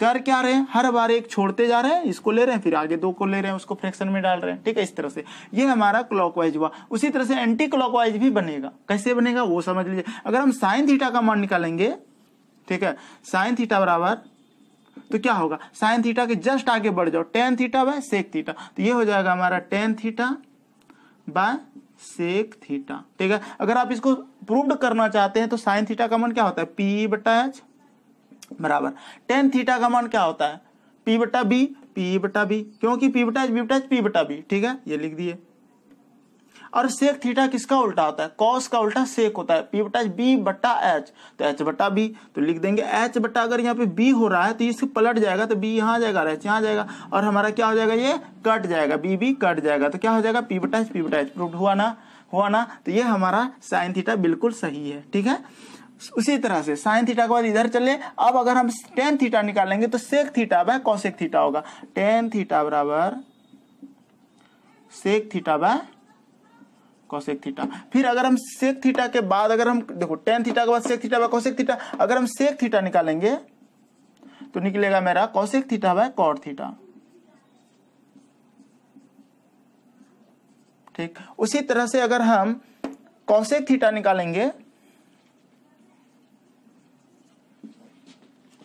कर क्या रहे हैं, हर बार एक छोड़ते जा रहे हैं, इसको ले रहे हैं फिर आगे दो को ले रहे हैं, उसको फ्रैक्शन में डाल रहे हैं। ठीक है, इस तरह से ये हमारा क्लॉकवाइज हुआ। उसी तरह से एंटी क्लॉकवाइज भी बनेगा, कैसे बनेगा वो समझ लीजिए। अगर हम साइन थीटा का मान निकालेंगे, ठीक है, साइन थीटा बराबर तो क्या होगा, साइन थीटा के जस्ट आगे बढ़ जाओ, tan theta by sec theta. तो ये हो जाएगा हमारा tan theta by sec theta. ठीक है, अगर आप इसको प्रूव्ड करना चाहते हैं तो साइन थीटा का मान क्या होता है, पी बटा एच बराबर टेन थीटा का मान क्या होता है, पी बटा बी, पी बटा बी, क्योंकि पी बटा एच बी बटा एच पी बटा बी। ठीक है, ये लिख दिए। और सेक थीटा किसका उल्टा होता है, कॉस का उल्टा सेक होता है, पी बटा एच बी बटा एच, तो एच बटा बी। तो लिख देंगे एच बटा, अगर यहाँ पे बी हो रहा है तो इसको पलट जाएगा, तो बी यहाँ जाएगा और एच यहाँ जाएगा, और हमारा क्या हो जाएगा, ये कट जाएगा, बी बी कट जाएगा, तो क्या हो जाएगा, पी बटा एच पी बटा एच। प्रूव्ड हुआ ना, हुआ ना। तो ये हमारा साइन थीटा बिल्कुल सही है। ठीक है, उसी तरह से साइन थीटा के बाद इधर चले। अब अगर हम टेन थीटा निकालेंगे तो sec theta by cosec theta होगा, टेन थीटा बराबर sec theta by cosec theta. फिर अगर हम सेक थीटा के बाद अगर हम देखो टेन थीटा के बाद sec theta by cosec theta, अगर हम सेक थीटा निकालेंगे तो निकलेगा मेरा cosec theta by cot theta. ठीक, उसी तरह से अगर हम कॉसेक थीटा निकालेंगे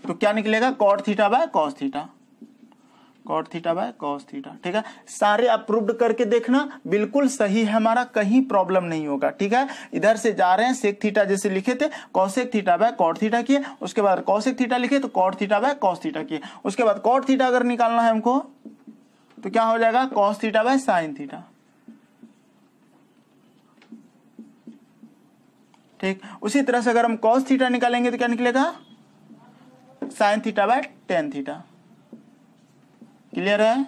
तो क्या निकलेगा, cot theta by cos theta, cot theta by cos theta. ठीक है, सारे आप प्रूव्ड करके देखना, बिल्कुल सही है हमारा, कहीं प्रॉब्लम नहीं होगा। ठीक है, इधर से जा रहे हैं, सेक थीटा जैसे लिखे थे, cosec theta by cot theta किए, उसके बाद कॉसेक थीटा लिखे तो cot theta by cos theta किए, उसके बाद कॉट थीटा अगर निकालना है हमको तो क्या हो जाएगा, cos theta by sine theta. ठीक। उसी तरह से अगर हम कॉस थीटा निकालेंगे तो क्या निकलेगा, sine theta by tan theta. Clear है,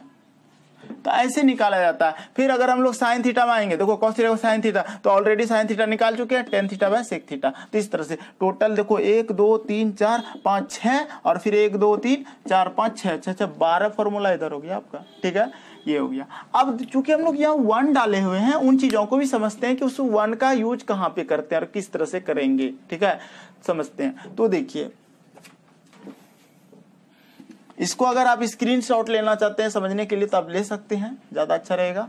तो ऐसे निकाला जाता है। फिर अगर हम लोग साइन थीटा मानेंगे, देखो कॉस थीटा को साइन थीटा, तो ऑलरेडी साइन थीटा निकाल चुके हैं, tan theta by sec theta. तो इस तरह से टोटल देखो एक दो तीन चार पाँच छः, और फिर एक दो तीन चार पाँच छः, अच्छा अच्छा बारह फॉर्मूला इधर हो गया आपका। ठीक है, ये हो गया। अब चूंकि हम लोग यहाँ वन डाले हुए हैं, उन चीज़ों को भी समझते हैं कि उस वन का यूज कहाँ पे करते हैं और किस तरह से करेंगे। ठीक है, समझते हैं। तो देखिए, इसको अगर आप स्क्रीनशॉट लेना चाहते हैं समझने के लिए तो आप ले सकते हैं, ज्यादा अच्छा रहेगा।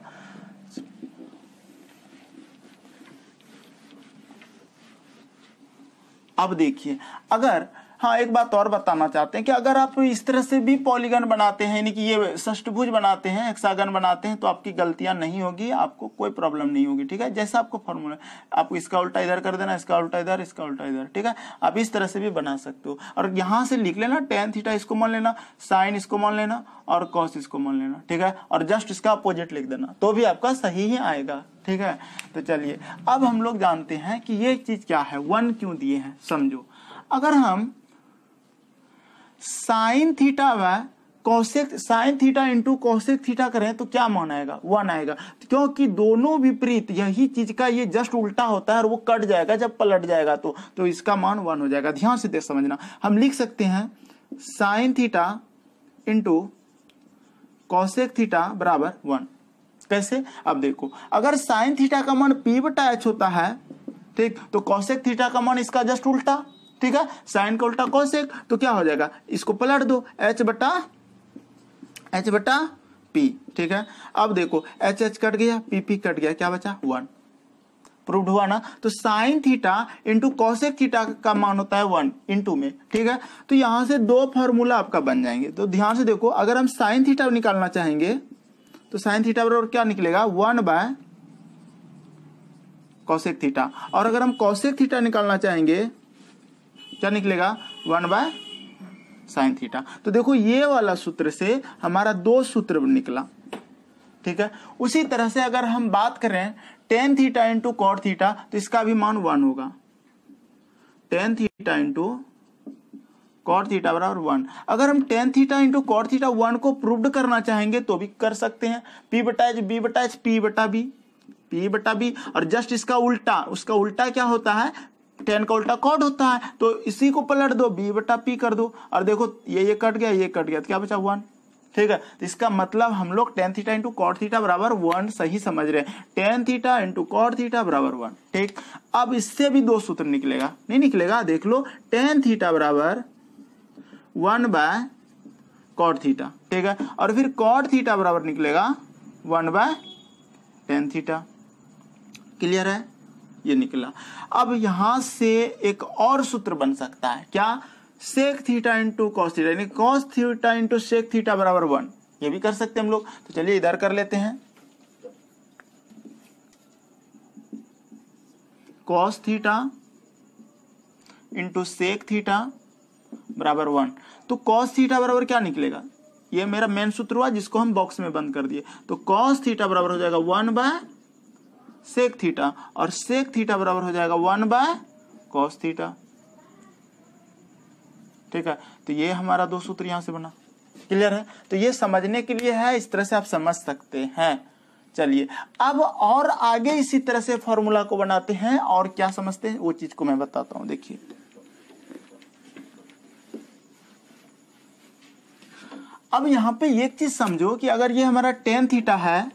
अब देखिए, अगर हाँ एक बात और बताना चाहते हैं कि अगर आप इस तरह से भी पॉलीगन बनाते हैं, यानी कि ये षष्ठभुज बनाते हैं, हेक्सागन बनाते हैं, तो आपकी गलतियां नहीं होगी, आपको कोई प्रॉब्लम नहीं होगी। ठीक है, जैसा आपको फॉर्मूला, आपको इसका उल्टा इधर कर देना, इसका उल्टा इधर, इसका उल्टा इधर। ठीक है, आप इस तरह से भी बना सकते हो। और यहाँ से लिख लेना टेन थीटा, इसको मान लेना, साइन इसको मान लेना, और कॉस इसको मान लेना। ठीक है, और जस्ट इसका अपोजिट लिख देना, तो भी आपका सही ही आएगा। ठीक है, तो चलिए अब हम लोग जानते हैं कि ये चीज क्या है, वन क्यों दिए हैं। समझो, अगर हम साइन थीटा व cosec, sine theta into cosec theta करें तो क्या मान आएगा, वन आएगा, क्योंकि दोनों विपरीत, यही चीज का ये जस्ट उल्टा होता है और वो कट जाएगा जब पलट जाएगा, तो तो इसका मान वन हो जाएगा। ध्यान से देख समझना, हम लिख सकते हैं sine theta into cosec theta बराबर वन। कैसे, अब देखो, अगर साइन थीटा का मान पी बटा एच होता है, ठीक, तो कोसेक थीटा का मान इसका जस्ट उल्टा। ठीक है, साइन का उल्टा कोसेक, तो क्या हो जाएगा, इसको पलट दो, एच बटा एच बटा पी। ठीक है, अब देखो एच एच कट गया, पी पी कट गया, क्या बचा, वन। प्रूव्ड हुआ ना। तो sine theta into cosec theta का मान होता है वन इंटू में। ठीक है, तो यहां से दो फॉर्मूला आपका बन जाएंगे। तो ध्यान से देखो, अगर हम साइन थीटा निकालना चाहेंगे तो साइन थीटा बराबर क्या निकलेगा, वन बाय कोसेक थीटा। और अगर हम कोसेक थीटा निकालना चाहेंगे क्या निकलेगा, वन बाय साइन थीटा। तो देखो ये वाला सूत्र से हमारा दो सूत्र निकला। ठीक है, उसी तरह से अगर हम बात करें tan theta into cot theta, तो इसका भी मान वन होगा। Tan theta into cot theta बराबर वन। अगर हम tan theta into cot theta one को प्रूव्ड करना चाहेंगे तो भी कर सकते हैं, पी बटा एच, बी बटा एच, पी बटा बी, पी बटा बी। और जस्ट इसका उल्टा, उसका उल्टा क्या होता है, टेन का उल्टा कॉट होता है, तो इसी को पलट दो, बी बटा पी कर दो। और देखो ये ये कट गया, ये कट गया, तो क्या बचा, वन। ठीक है, तो इसका मतलब हम लोग tan theta into cot theta बराबर वन सही समझ रहे हैं। Tan theta into cot theta बराबर वन। ठीक, अब इससे भी दो सूत्र निकलेगा, नहीं निकलेगा, देख लो, टेन थीटा बराबर वन बाय कॉट थीटा। ठीक है, और फिर कॉट थीटा बराबर निकलेगा one by tan theta. Clear है, ये निकला। अब यहां से एक और सूत्र बन सकता है, क्या, sec theta into cos theta, यानी cos theta into sec theta बराबर वन। ये भी कर सकते हैं हम लोग, तो चलिए इधर कर लेते हैं, cos theta into sec theta बराबर वन। तो कॉस थीटा बराबर क्या निकलेगा, ये मेरा मेन सूत्र हुआ जिसको हम बॉक्स में बंद कर दिए। तो कॉस थीटा बराबर हो जाएगा वन बाय सेक थीटा, और सेक थीटा बराबर हो जाएगा वन बाय कॉस थीटा। ठीक है, तो ये हमारा दो सूत्र यहां से बना। क्लियर है, तो ये समझने के लिए है, इस तरह से आप समझ सकते हैं। चलिए अब और आगे इसी तरह से फॉर्मूला को बनाते हैं और क्या समझते हैं वो चीज को मैं बताता हूं। देखिए, अब यहां पे एक चीज समझो कि अगर ये हमारा टेन थीटा है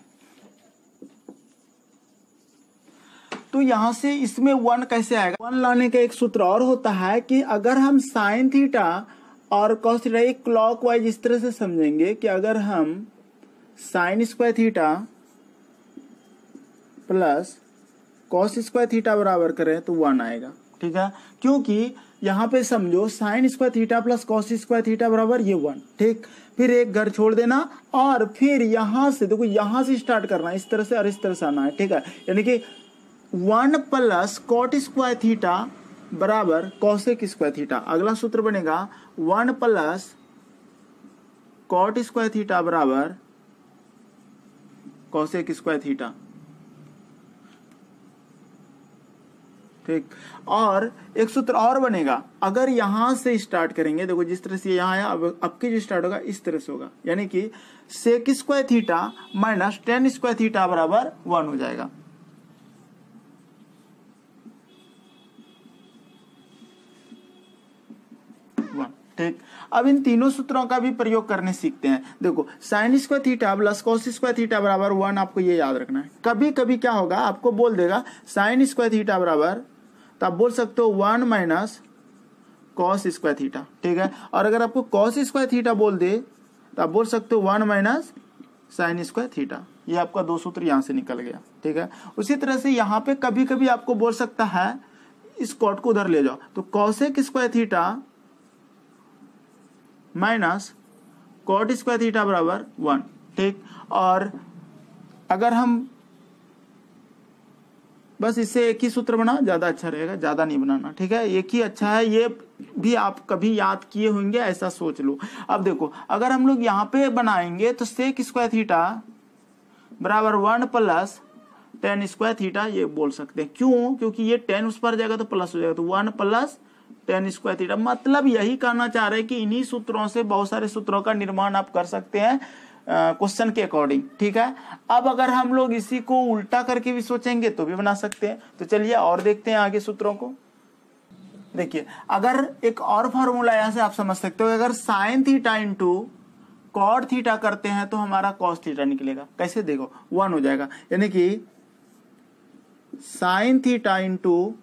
तो यहाँ से इसमें वन कैसे आएगा। वन लाने का एक सूत्र और होता है कि अगर हम साइन थीटा और कॉस थीटा एक क्लॉकवाइज इस तरह से समझेंगे कि अगर हम sine square theta plus cos square theta बराबर करें तो वन आएगा। ठीक है, क्योंकि यहाँ पे समझो sine square theta plus cos square theta बराबर ये वन। ठीक, फिर एक घर छोड़ देना और फिर यहाँ से देखो, यहाँ से स्टार्ट करना इस तरह से और इस तरह से आना है। ठीक है, यानी कि one plus cot square theta बराबर कॉसेक स्क्वायर थीटा। अगला सूत्र बनेगा one plus cot square theta बराबर कॉसेक स्क्वायर थीटा। ठीक। और एक सूत्र और बनेगा, अगर यहां से स्टार्ट करेंगे, देखो जिस तरह से यहाँ आया अब अब की जो स्टार्ट होगा इस तरह से होगा, यानी कि sec square theta minus tan square theta बराबर वन हो जाएगा। ठीक, अब इन तीनों सूत्रों का भी प्रयोग करने सीखते हैं। देखो sine square theta plus cos square theta बराबर वन, आपको ये याद रखना है। कभी कभी क्या होगा, आपको बोल देगा साइन स्क्वायर थीटा बराबर, तो आप बोल सकते हो one minus cos square theta, ठीक है। और अगर आपको कॉस स्क्वायर थीटा बोल दे तो आप बोल सकते हो one minus sine square theta. ये आपका दो सूत्र यहाँ से निकल गया, ठीक है। उसी तरह से यहाँ पे कभी कभी आपको बोल सकता है इस कॉट को उधर ले जाओ, तो cosec square theta minus cot square theta बराबर वन, ठीक। और अगर हम बस इससे एक ही सूत्र बना, ज्यादा अच्छा रहेगा, ज्यादा नहीं बनाना, ठीक है, एक ही अच्छा है। ये भी आप कभी याद किए होंगे, ऐसा सोच लो। अब देखो अगर हम लोग यहाँ पे बनाएंगे तो सेक स्क्वायर थीटा बराबर one plus tan square theta, ये बोल सकते हैं। क्यों? क्योंकि ये टेन उस पर जाएगा तो प्लस हो जाएगा, तो one plus tan square theta. मतलब यही कहना चाह रहे हैं कि इन्हीं सूत्रों से बहुत सारे सूत्रों का निर्माण आप कर सकते हैं क्वेश्चन के अकॉर्डिंग, ठीक है। अब अगर हम लोग इसी को उल्टा करके भी सोचेंगे तो भी बना सकते हैं। तो चलिए और देखते हैं आगे सूत्रों को। देखिए अगर एक और फॉर्मूला यहां से आप समझ सकते हो, अगर sine theta into cot theta करते हैं तो हमारा कॉस थीटा निकलेगा। कैसे? देखो वन हो जाएगा, यानी कि sine theta into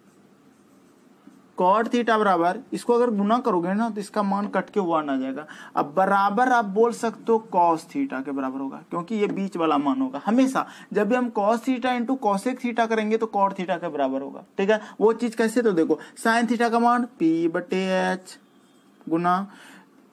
cot theta बराबर, इसको अगर गुना करोगे ना तो इसका मान कट के वन आ जाएगा। अब बराबर आप बोल सकते हो कॉस थीटा के बराबर होगा, क्योंकि ये बीच वाला मान होगा। हमेशा जब भी हम cos theta into cosec theta करेंगे तो कॉट थीटा के बराबर होगा, ठीक है। वो चीज कैसे? तो देखो साइन थीटा का मान पी बटे एच गुना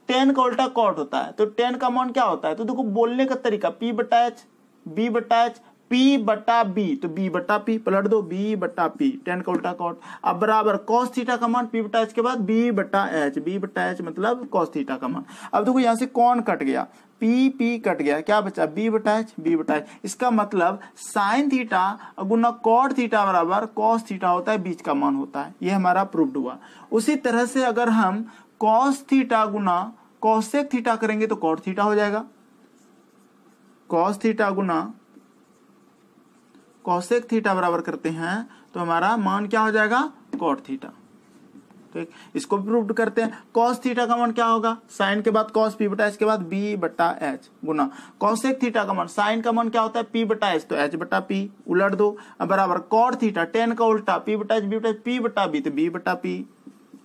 टेन का उल्टा कॉट होता है, तो टेन का मान क्या होता है? तो देखो बोलने का तरीका पी बटा एच, बी बटा एच, पी बटा बी, तो बी बटा पी पलट दो, बी बटा पी, टेन का उल्टा कॉट। अब बराबर कॉस थीटा का मान पी बटा एच के बाद बी बटा एच, बी बटा एच मतलब कॉस थीटा का मान। अब देखो यहाँ से कौन कट गया, पी पी कट गया, क्या बचा? बी बटा एच, बी बटा एच। इसका मतलब साइन थीटा गुना कॉट थीटा बराबर कॉस थीटा होता है, बीच का मान होता है। ये हमारा प्रूव्ड हुआ। उसी तरह से अगर हम कॉस थीटा गुना कॉसेक थीटा करेंगे तो कॉट थीटा हो जाएगा, कॉस थीटा गुना कॉसेक थीटा बराबर करते हैं तो हमारा मान क्या हो जाएगा? कॉट थीटा, ठीक। इसको प्रूव करते हैं। कॉस थीटा का मान क्या होगा? साइन के बाद कॉस, पी बटा एच के बाद बी बटा एच गुना कॉसेक थीटा का मान, साइन का मान क्या होता है? पी बटा एच, तो एच बटा पी उलट दो, अब बराबर कॉट थीटा, टेन का उल्टा पी बटा एच, बी बटा एच, पी बटा बी, तो बी बटा पी,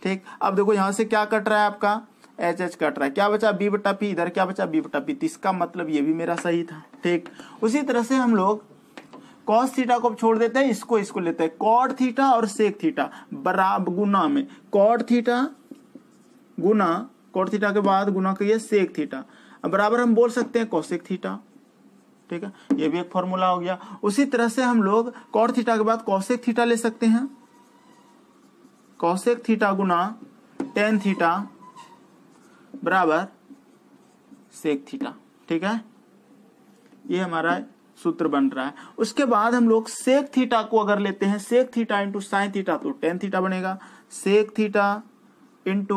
ठीक। अब देखो यहाँ से क्या कट रहा है आपका? एच एच कट रहा है, क्या बचा? बी बटा पी, इधर क्या बचा? बी बटा पी। इसका मतलब ये भी मेरा सही था, ठीक। उसी तरह से हम लोग कॉस थीटा को छोड़ देते हैं, इसको इसको लेते हैं। कॉट थीटा और सेक थीटा बराबर गुना में कॉट थीटा गुना कॉट थीटा के बाद गुना करिए सेक थीटा, अब बराबर हम बोल सकते हैं कॉसेक थीटा, ठीक है। ये भी एक फॉर्मूला हो गया। उसी तरह से हम लोग कॉट थीटा के बाद कॉसेक थीटा ले सकते हैं, कॉसेक थीटा गुना टेन थीटा बराबर सेक थीटा, ठीक है। ये हमारा सूत्र बन रहा है। उसके बाद हम लोग सेक थीटा को अगर लेते हैं, sec theta into sine theta तो टेन थीटा बनेगा, sec theta into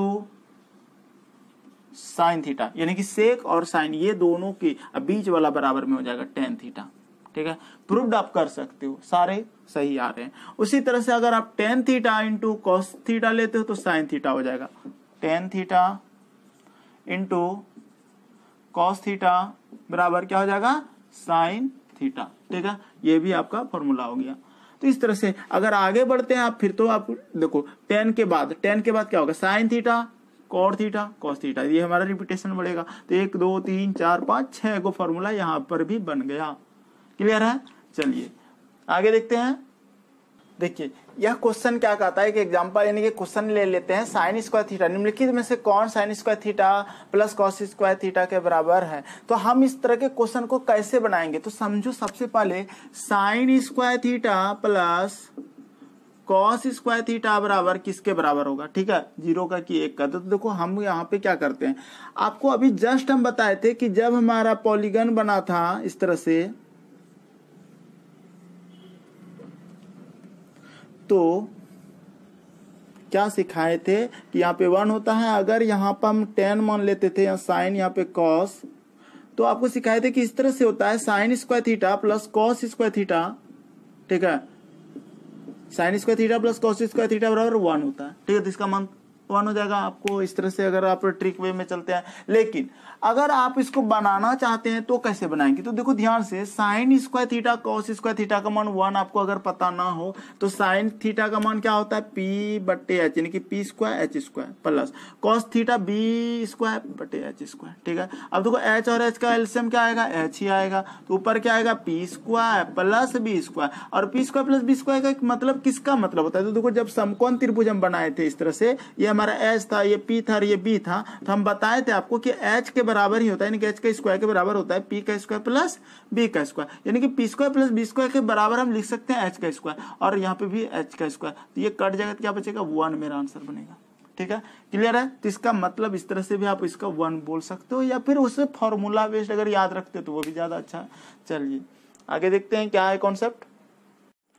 sine theta, यानी कि सेक और साइन ये दोनों की अब बीच वाला बराबर में हो जाएगा टेन थीटा, ठीक है। प्रूव्ड आप कर सकते हो, सारे सही आ रहे हैं। उसी तरह से अगर आप tan theta into cos theta लेते हो तो साइन थीटा हो जाएगा, tan theta into cos theta बराबर क्या हो जाएगा? साइन थीटा, ठीक है। ये भी आपका फॉर्मूला हो गया। तो इस तरह से अगर आगे बढ़ते हैं आप फिर, तो आप देखो टेन के बाद टेन के बाद क्या होगा? Sine theta, cot theta, cos theta, ये हमारा रिपीटेशन बढ़ेगा। तो एक दो तीन चार पाँच छह गो फॉर्मूला यहाँ पर भी बन गया। क्लियर है? चलिए आगे देखते हैं। देखिए यह क्वेश्चन क्या कहता है कि एग्जांपल, यानी कि क्वेश्चन ले लेते हैं साइन स्क्वायर थीटा, निम्नलिखित में से कौन sine square theta plus cos square theta के बराबर है? तो हम इस तरह के क्वेश्चन को कैसे बनाएंगे? तो समझो सबसे पहले sine square theta plus cos square theta बराबर किसके बराबर होगा? ठीक है, जीरो का कि एक का। तो देखो हम यहाँ पे क्या करते हैं, आपको अभी जस्ट हम बताए थे कि जब हमारा पॉलीगन बना था इस तरह से, तो क्या सिखाए थे कि यहाँ पे वन होता है, अगर यहाँ पर हम टेन मान लेते थे या साइन यहाँ पे कॉस, तो आपको सिखाए थे कि इस तरह से होता है sine square theta plus cos square theta, ठीक है, sine square theta plus cos square theta बराबर वन होता है, ठीक है, तो इसका मान वन हो जाएगा। आपको इस तरह से अगर आप ट्रिक वे में चलते हैं, लेकिन अगर आप इसको बनाना चाहते हैं तो कैसे बनाएंगे, तो देखो ध्यान से, sine square theta cos square theta का मान वन आपको अगर पता ना हो तो साइन थीटा का मान क्या होता है पी बटे एच, यानी कि P square H square plus cos theta B square बटे एच स्क्वायर, ठीक है। अब देखो एच और एच का एलसीएम क्या आएगा, एच ही आएगा, तो ऊपर क्या आएगा P square plus B square, और P square plus B square का मतलब किसका मतलब होता है, तो देखो जब समकोण त्रिभुज हम बनाए थे इस तरह से, ये हमारा एच था, ये पी था और ये बी था, तो हम बताए थे आपको कि एच के बराबर ही होता है, यानी कि एच का स्क्वायर के बराबर होता है पी का स्क्वायर प्लस बी का स्क्वायर, यानी कि P square plus B square के बराबर हम लिख सकते हैं एच का स्क्वायर, और यहाँ पे भी एच का स्क्वायर, तो ये कट जाएगा, क्या बचेगा वन मेरा आंसर बनेगा, ठीक है, क्लियर है। तो इसका मतलब इस तरह से भी आप इसका वन बोल सकते हो, या फिर उससे फॉर्मूला बेस्ड अगर याद रखते हो तो वो भी ज्यादा अच्छा है। चलिए आगे देखते हैं क्या है कॉन्सेप्ट।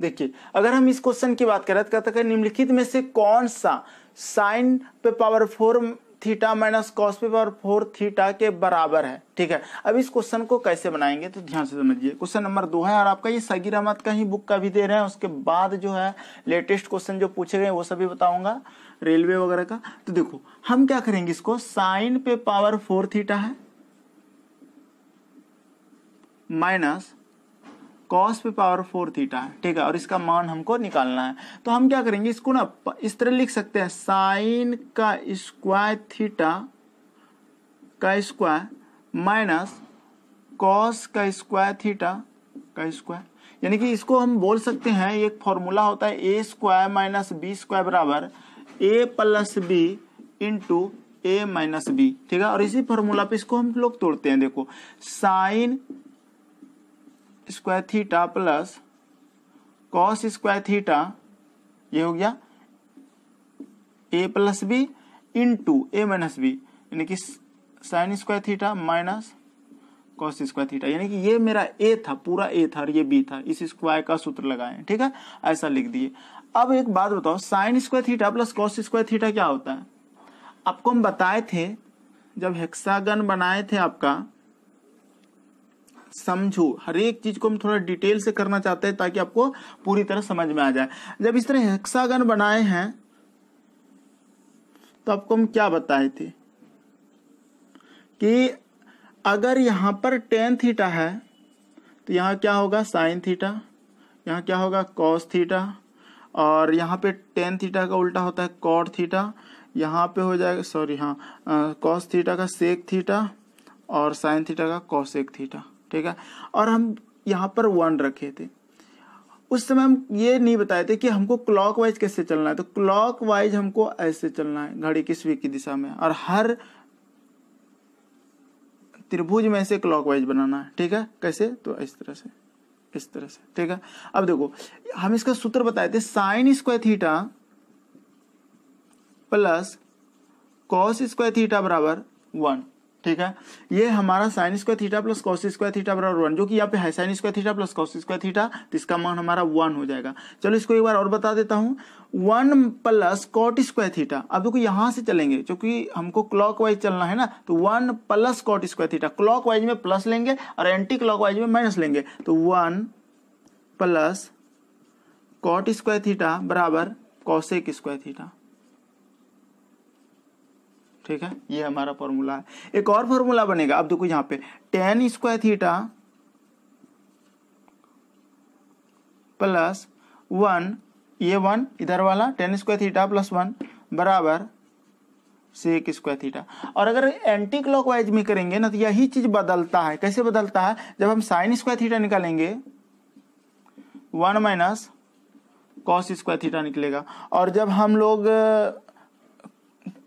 देखिए अगर हम इस क्वेश्चन की बात करें तो निम्नलिखित में से कौन सा साइन पे power four theta minus cos पे पावर फोर थीटा के बराबर है, ठीक है। अब इस क्वेश्चन को कैसे बनाएंगे तो ध्यान से समझिए, क्वेश्चन नंबर दो है और आपका ये सागिर अहमद का ही बुक का भी दे रहे हैं, उसके बाद जो है लेटेस्ट क्वेश्चन जो पूछे गए वो सभी बताऊंगा रेलवे वगैरह का। तो देखो हम क्या करेंगे, इसको साइन पे पावर फोर थीटा है माइनस कॉस पे पावर फोर थीटा है, ठीक है, और इसका मान हमको निकालना है, तो हम क्या करेंगे इसको ना इस तरह लिख सकते हैं, साइन का स्क्वायर थीटा का स्क्वायर माइनस कॉस का स्क्वायर थीटा का स्क्वायर, यानी कि इसको हम बोल सकते हैं, एक फॉर्मूला होता है ए स्क्वायर माइनस बी स्क्वायर बराबर ए प्लस बी इंटू ए माइनस बी, ठीक है, और इसी फॉर्मूला पे इसको हम लोग तोड़ते हैं। देखो sine square theta plus cos square theta, ये हो गया a plus B into A minus B, यानी कि sine square theta minus cos square theta, यानी कि ये मेरा a था, पूरा a था और ये b था, इस स्क्वायर का सूत्र लगाए, ठीक है, ऐसा लिख दिए। अब एक बात बताओ, sine square theta plus cos square theta क्या होता है, आपको हम बताए थे जब हेक्सागन बनाए थे आपका, समझो हर एक चीज को हम थोड़ा डिटेल से करना चाहते हैं ताकि आपको पूरी तरह समझ में आ जाए। जब इस तरह हेक्सागन बनाए हैं तो आपको हम क्या बताए थे कि अगर यहां पर टेन थीटा है तो यहां क्या होगा साइन थीटा, यहां क्या होगा कॉस थीटा, और यहां पे टेन थीटा का उल्टा होता है कॉट थीटा, यहां पे हो जाएगा सॉरी हाँ कॉस थीटा का सेक थीटा और साइन थीटा का कॉसेक थीटा, ठीक है, और हम यहाँ पर वन रखे थे। उस समय हम ये नहीं बताए थे कि हमको क्लॉकवाइज कैसे चलना है, तो क्लॉकवाइज हमको ऐसे चलना है, घड़ी की सुई की दिशा में, और हर त्रिभुज में से क्लॉकवाइज बनाना है, ठीक है, कैसे, तो इस तरह से इस तरह से, ठीक है। अब देखो हम इसका सूत्र बताए थे, sine square theta plus cos square theta बराबर वन, ठीक है, ये हमारा sine square theta plus cos square theta बराबर वन, जो कि यहाँ पे है sine square theta plus cos square theta, तो इसका मान हमारा वन हो जाएगा। चलो इसको एक बार और बता देता हूँ, one plus cot square theta, अब देखो यहाँ से चलेंगे क्योंकि हमको क्लॉकवाइज चलना है ना, तो one plus cot square theta, clockwise में प्लस लेंगे और एंटी क्लॉकवाइज में माइनस लेंगे, तो one plus cot square theta बराबर कॉसेक स्क्वायर थीटा, ठीक है, ये हमारा फॉर्मूला है। एक और फॉर्मूला बनेगा, अब देखो यहाँ पे tan square theta plus one, ये वन इधर वाला tan square theta plus one बराबर सेक स्क्वायर थीटा, और अगर एंटी क्लॉकवाइज में करेंगे ना तो यही चीज बदलता है, कैसे बदलता है, जब हम साइन स्क्वायर थीटा निकालेंगे one minus cos square theta निकलेगा, और जब हम लोग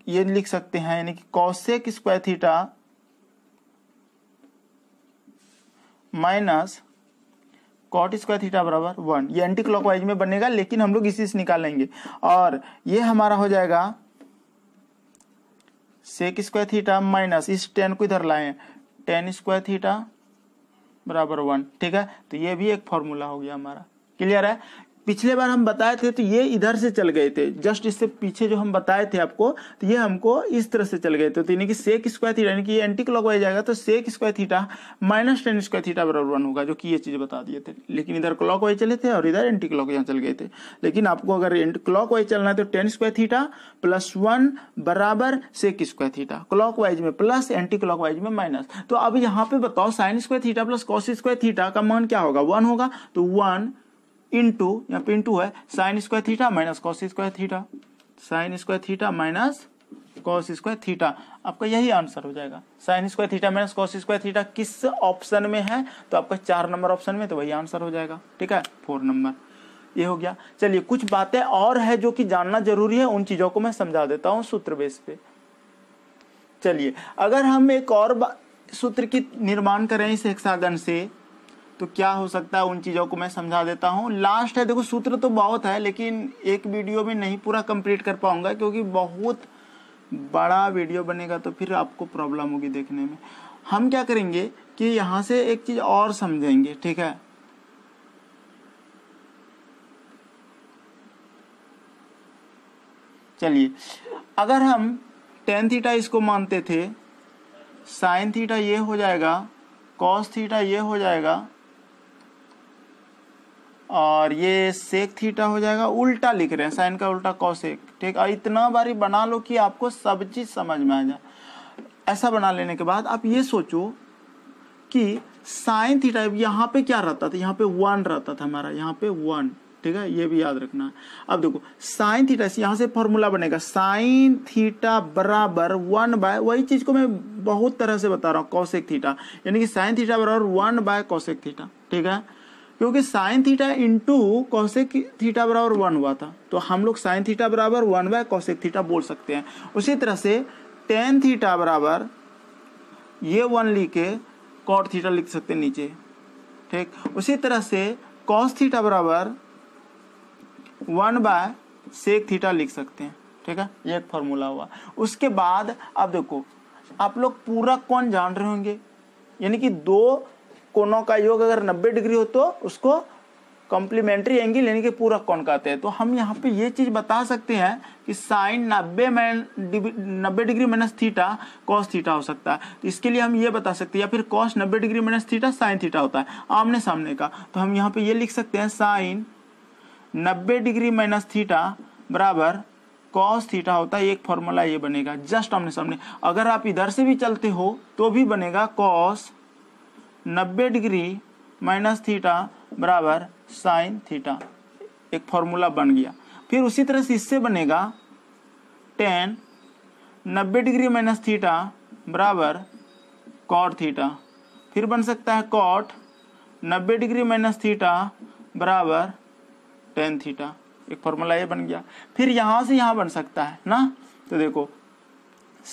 ये लिख सकते हैं यानी कि cosec square theta minus cot square theta बराबर वन, ये एंटी क्लॉकवाइज में बनेगा लेकिन हम लोग इसी से निकालेंगे, और ये हमारा हो जाएगा सेक स्क्वायर थीटा माइनस, इस टेन को इधर लाएं, टेन स्क्वायर थीटा बराबर वन, ठीक है, तो ये भी एक फॉर्मूला हो गया हमारा, क्लियर है। पिछले बार हम बताए थे तो ये इधर से चल गए थे, जस्ट इससे पीछे जो हम बताए थे आपको, तो ये हमको इस तरह से चल गए थे, तो यानी कि सेक स्क्वायर थीटा यानी कि एंटी क्लॉकवाइज जाएगा, तो sec square theta minus tan square theta बराबर वन होगा, जो कि ये चीज़ बता दिए थे। लेकिन इधर क्लॉकवाइज चले थे और इधर एंटी क्लॉकवाइज चल गए थे। लेकिन आपको अगर एंटी क्लॉकवाइज चलना है तो tan square theta plus one बराबर सेक स्क्वायर थीटा, क्लॉकवाइज में प्लस एंटी क्लॉकवाइज में माइनस। तो अब यहाँ पे बताओ sine square theta plus cos square theta का मान क्या होगा, वन होगा, तो वन इंटू, यहाँ पे इंटू है, sine square theta minus cos square theta, sine square theta minus cos square theta, आपका यही आंसर हो जाएगा। Sine square theta minus cos square theta किस ऑप्शन में है, तो आपका चार नंबर ऑप्शन में, तो वही आंसर हो जाएगा। ठीक है, फोर नंबर ये हो गया। चलिए कुछ बातें और है जो कि जानना जरूरी है, उन चीजों को मैं समझा देता हूँ सूत्र बेस पे। चलिए अगर हम एक और सूत्र की निर्माण करें इस हेक्सागन से तो क्या हो सकता है, उन चीज़ों को मैं समझा देता हूँ। लास्ट है, देखो सूत्र तो बहुत है लेकिन एक वीडियो में नहीं पूरा कंप्लीट कर पाऊंगा, क्योंकि बहुत बड़ा वीडियो बनेगा तो फिर आपको प्रॉब्लम होगी देखने में। हम क्या करेंगे कि यहाँ से एक चीज़ और समझेंगे, ठीक है। चलिए अगर हम टेन थीटा इसको मानते थे, साइन थीटा ये हो जाएगा, कॉस थीटा ये हो जाएगा और ये सेक थीटा हो जाएगा, उल्टा लिख रहे हैं, साइन का उल्टा कॉसेक, ठीक। और इतना बारी बना लो कि आपको सब चीज़ समझ में आ जाए। ऐसा बना लेने के बाद आप ये सोचो कि साइन थीटा यहाँ पे क्या रहता था, यहाँ पे वन रहता था हमारा, यहाँ पे वन, ठीक है, ये भी याद रखना है। अब देखो साइन थीटा, यहाँ से फॉर्मूला बनेगा साइन थीटा बराबर वन बाय, वही चीज़ को मैं बहुत तरह से बता रहा हूँ, कॉसेक थीटा, यानी कि साइन थीटा बराबर वन बाय कॉसेक थीटा, ठीक है, क्योंकि sine theta into cosec theta बराबर वन हुआ था, तो हम लोग साइन थीटा बराबर वन बाय कॉसेक थीटा बोल सकते हैं। उसी तरह से टेन थीटा बराबर ये वन लिख के कॉट थीटा लिख सकते हैं नीचे, ठीक। उसी तरह से कॉस थीटा बराबर वन बाय सेक थीटा लिख सकते हैं, ठीक है, ये एक फॉर्मूला हुआ। उसके बाद अब देखो आप लोग पूरा कोण जान रहे होंगे, यानी कि दो कोनों का योग अगर नब्बे डिग्री हो तो उसको कॉम्प्लीमेंट्री एंगल यानी कि पूरक कोण कहते हैं। तो हम यहाँ पे ये चीज़ बता सकते हैं कि साइन नब्बे नब्बे degree minus theta cos theta हो सकता है, तो इसके लिए हम ये बता सकते हैं, या फिर कॉस नब्बे degree minus theta sine theta होता है आमने सामने का, तो हम यहाँ पे ये लिख सकते हैं साइन नब्बे डिग्री माइनस थीटा बराबर कॉस थीटा होता है। एक फॉर्मूला ये बनेगा जस्ट आमने सामने। अगर आप इधर से भी चलते हो तो भी बनेगा कॉस नब्बे डिग्री माइनस थीटा बराबर साइन थीटा, एक फॉर्मूला बन गया। फिर उसी तरह से इससे बनेगा टेन नब्बे डिग्री माइनस थीटा बराबर कॉट थीटा, फिर बन सकता है कॉट नब्बे डिग्री माइनस थीटा बराबर टेन थीटा, एक फॉर्मूला ये बन गया। फिर यहाँ से यहाँ बन सकता है ना, तो देखो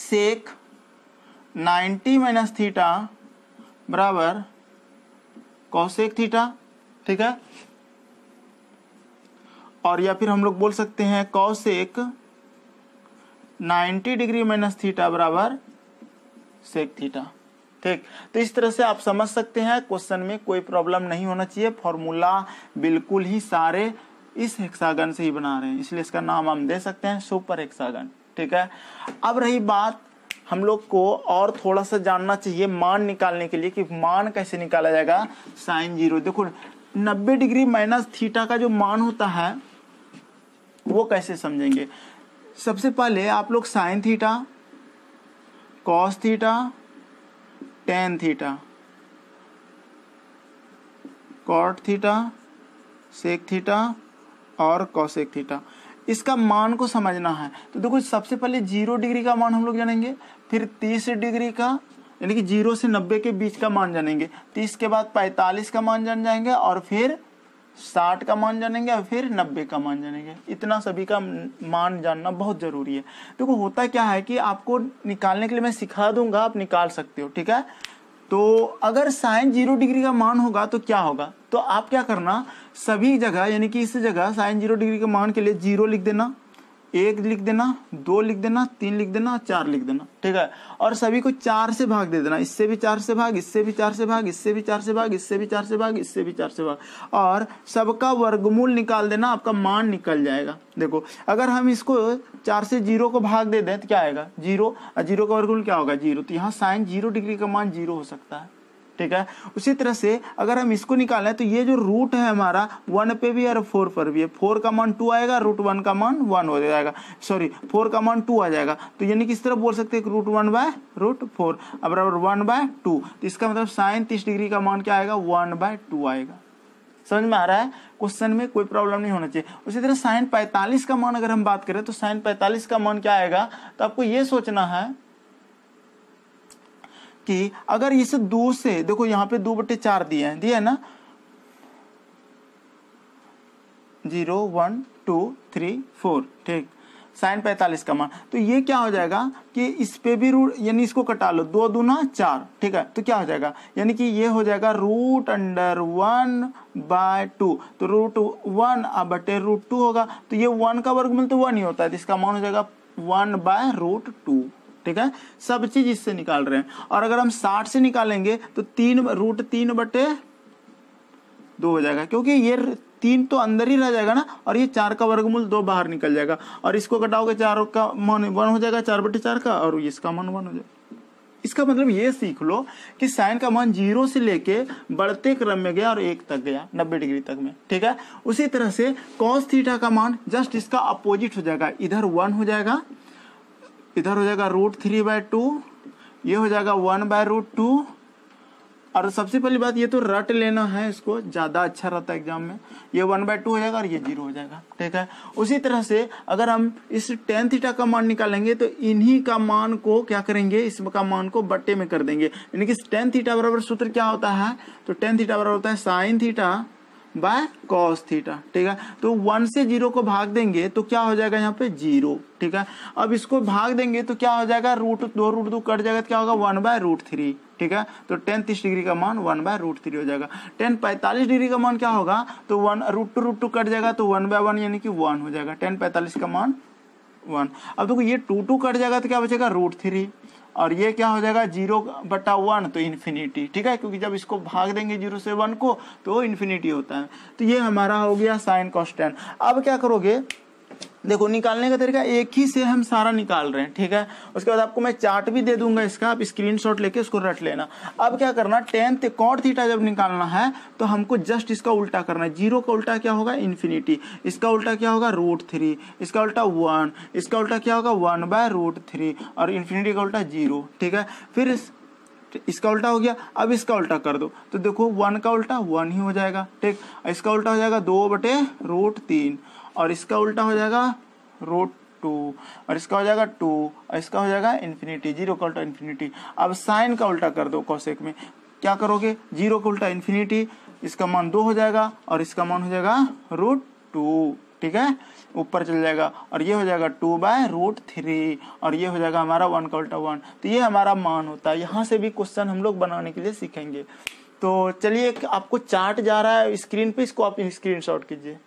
सेक नाइन्टी माइनस थीटा बराबर कॉसेक थीटा, ठीक है, और या फिर हम लोग बोल सकते हैं cosec ninety degree minus theta बराबर सेक थीटा, ठीक। तो इस तरह से आप समझ सकते हैं, क्वेश्चन में कोई प्रॉब्लम नहीं होना चाहिए, फॉर्मूला बिल्कुल ही सारे इस हेक्सागन से ही बना रहे हैं, इसलिए इसका नाम हम दे सकते हैं सुपर हेक्सागन, ठीक है। अब रही बात हम लोग को और थोड़ा सा जानना चाहिए मान निकालने के लिए कि मान कैसे निकाला जाएगा साइन जीरो। देखो नब्बे डिग्री माइनस थीटा का जो मान होता है वो कैसे समझेंगे। सबसे पहले आप लोग sine theta cos theta tan theta cot theta sec theta और कॉसेक थीटा, इसका मान को समझना है। तो देखो सबसे पहले जीरो डिग्री का मान हम लोग जानेंगे, फिर तीस डिग्री का यानी कि जीरो से नब्बे के बीच का मान जानेंगे, तीस के बाद पैंतालीस का मान जान जाएंगे और फिर साठ का मान जानेंगे और फिर नब्बे का मान जानेंगे। इतना सभी का मान जानना बहुत ज़रूरी है। देखो होता क्या है कि आपको निकालने के लिए मैं सिखा दूंगा, आप निकाल सकते हो, ठीक है। तो अगर साइन जीरो डिग्री का मान होगा तो क्या होगा, तो आप क्या करना सभी जगह यानी कि इस जगह साइन जीरो डिग्री के मान के लिए जीरो लिख देना, एक लिख देना, दो लिख देना, तीन लिख देना, चार लिख देना, ठीक है। और सभी को चार से भाग दे देना, इससे भी चार से भाग, इससे भी चार से भाग, इससे भी चार से भाग, इससे भी चार से भाग, इससे भी चार से भाग, और सबका वर्गमूल निकाल देना, आपका मान निकल जाएगा। देखो अगर हम इसको चार से जीरो को भाग दे दें तो क्या आएगा, जीरो, और जीरो का वर्गमूल क्या होगा, जीरो, तो यहाँ साइन जीरो डिग्री का मान जीरो हो सकता है, ठीक है। उसी तरह से अगर हम इसको निकालें तो ये जो रूट है हमारा वन पे भी है और फोर पर भी है, फोर का मान टू आएगा, रूट वन का मान वन हो जाएगा, सॉरी फोर का मान टू आ जाएगा, तो यानी कि इस तरह बोल सकते हैं root one by root four बराबर वन बाय टू, तो इसका मतलब साइन तीस डिग्री का मान क्या आएगा, वन बाय टू आएगा। समझ में आ रहा है, क्वेश्चन में कोई प्रॉब्लम नहीं होना चाहिए। उसी तरह साइन पैंतालीस का मान अगर हम बात करें तो साइन पैंतालीस का मान क्या आएगा, तो आपको ये सोचना है कि अगर इसे दो से, देखो यहाँ पे दो बटे चार दिए हैं, दिए है ना, zero one two three four, ठीक, साइन पैंतालीस का मान, तो ये क्या हो जाएगा कि इस पे भी रूट, यानी इसको कटा लो, दो दूना चार, ठीक है, तो क्या हो जाएगा, यानी कि ये हो जाएगा root under one by two, तो रूट वन बटे रूट टू होगा, तो ये वन का वर्गमूल तो वन ही होता है, तो इसका मान हो जाएगा वन बाय रूट टू, ठीक है। सब चीज इससे निकाल रहे हैं, और अगर हम साठ से निकालेंगे तो तीन रूट तीन बटे दो हो जाएगा, क्योंकि ये तीन तो अंदर ही रह जाएगा ना, और ये चार का वर्गमूल दो बाहर निकल जाएगा, और इसको कटाओगे चार का मान वन हो जाएगा, चार बटे चार का, और इसका मान वन हो जाएगा। इसका मतलब ये सीख लो कि साइन का मान जीरो से लेके बढ़ते क्रम में गया और एक तक गया, नब्बे डिग्री तक में, ठीक है। उसी तरह से कॉस थीटा का मान जस्ट इसका अपोजिट हो जाएगा, इधर वन हो जाएगा, इधर हो जाएगा रूट थ्री बाय टू, ये हो जाएगा वन बाय रूट टू, और सबसे पहली बात ये तो रट लेना है, इसको ज़्यादा अच्छा रहता है एग्जाम में, ये वन बाय टू हो जाएगा और ये जीरो हो जाएगा, ठीक है। उसी तरह से अगर हम इस टेन थीटा का मान निकालेंगे तो इन्हीं का मान को क्या करेंगे, इसका मान को बट्टे में कर देंगे, यानी कि टेन थीटा बराबर सूत्र क्या होता है, तो टेन थीटा बराबर होता है sine theta by cos theta, ठीक है। तो वन से जीरो को भाग देंगे तो क्या हो जाएगा यहाँ पे जीरो, ठीक है। अब इसको भाग देंगे तो क्या हो जाएगा, रूट दो रूट दो कट जाएगा तो क्या होगा, वन बाय रूट थ्री, ठीक है। तो टेन तीस डिग्री का मान वन बाय रूट थ्री हो जाएगा, टेन पैंतालीस डिग्री का मान क्या होगा, तो one root two root two cut जाएगा तो वन बाय वन यानी कि वन हो जाएगा, टेन पैंतालीस का मान वन। अब देखो ये टू टू कट जाएगा तो क्या बचेगा, रूट थ्री, और ये क्या हो जाएगा, जीरो बटा वन तो इन्फिनिटी, ठीक है, क्योंकि जब इसको भाग देंगे जीरो से वन को तो इन्फिनिटी होता है। तो ये हमारा हो गया साइन कॉस टेन। अब क्या करोगे, देखो निकालने का तरीका एक ही से हम सारा निकाल रहे हैं, ठीक है। उसके बाद आपको मैं चार्ट भी दे दूंगा इसका, आप स्क्रीनशॉट लेके उसको रट लेना। अब क्या करना, टेंथ कॉट थीटा जब निकालना है तो हमको जस्ट इसका उल्टा करना है, जीरो का उल्टा क्या होगा इन्फिनिटी, इसका उल्टा क्या होगा रूट थ्री, इसका उल्टा वन, इसका उल्टा क्या होगा वन बाय रूट थ्री, और इन्फिनिटी का उल्टा जीरो, ठीक है। फिर इसका उल्टा हो गया, अब इसका उल्टा कर दो तो देखो वन का उल्टा वन ही हो जाएगा, ठीक। इसका उल्टा हो जाएगा दो बटे रूट तीन, और इसका उल्टा हो जाएगा रूट टू, और इसका हो जाएगा टू, और इसका हो जाएगा इन्फिनिटी, जीरो का उल्टा इन्फिनिटी। अब साइन का उल्टा कर दो कॉसेक में, क्या करोगे, जीरो का उल्टा इन्फिनिटी, इसका मान दो हो जाएगा और इसका मान हो जाएगा रूट टू, ठीक है, ऊपर चल जाएगा, और ये हो जाएगा टू बाय रूट थ्री, और ये हो जाएगा हमारा वन का उल्टा वन। तो ये हमारा मान होता है, यहाँ से भी क्वेश्चन हम लोग बनाने के लिए सीखेंगे। तो चलिए आपको चार्ट जा रहा है स्क्रीन पर, इसको आप स्क्रीनशॉट कीजिए।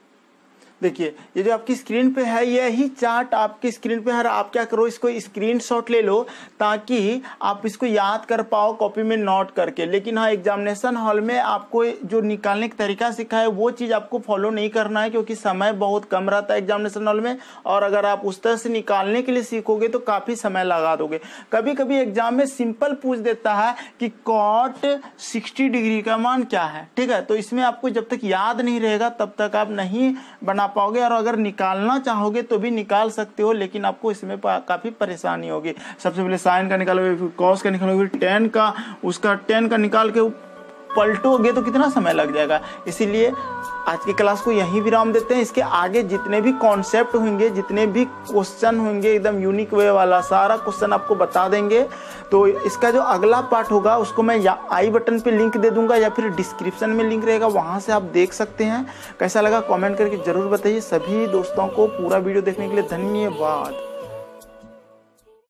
देखिए ये जो आपकी स्क्रीन पे है, यही चार्ट आपकी स्क्रीन पे है, आप क्या करो इसको स्क्रीनशॉट ले लो ताकि आप इसको याद कर पाओ कॉपी में नोट करके। लेकिन हाँ, एग्जामिनेशन हॉल में आपको जो निकालने का तरीका सीखा है वो चीज़ आपको फॉलो नहीं करना है, क्योंकि समय बहुत कम रहता है एग्जामिनेशन हॉल में, और अगर आप उस तरह से निकालने के लिए सीखोगे तो काफ़ी समय लगा दोगे। कभी कभी एग्जाम में सिंपल पूछ देता है कि कॉट सिक्सटी डिग्री का मान क्या है, ठीक है। तो इसमें आपको जब तक याद नहीं रहेगा तब तक आप नहीं बना पाओगे, और अगर निकालना चाहोगे तो भी निकाल सकते हो, लेकिन आपको इसमें काफी परेशानी होगी। सबसे पहले साइन का निकालोगे, फिर कॉस का निकालोगे, फिर टेन का, उसका टेन का निकाल के पलटोगे तो कितना समय लग जाएगा। इसीलिए आज की क्लास को यहीं विराम देते हैं। इसके आगे जितने भी कॉन्सेप्ट होंगे, जितने भी क्वेश्चन होंगे, एकदम यूनिक वे वाला सारा क्वेश्चन आपको बता देंगे। तो इसका जो अगला पार्ट होगा उसको मैं या आई बटन पे लिंक दे दूंगा, या फिर डिस्क्रिप्शन में लिंक रहेगा, वहाँ से आप देख सकते हैं। कैसा लगा कॉमेंट करके ज़रूर बताइए। सभी दोस्तों को पूरा वीडियो देखने के लिए धन्यवाद।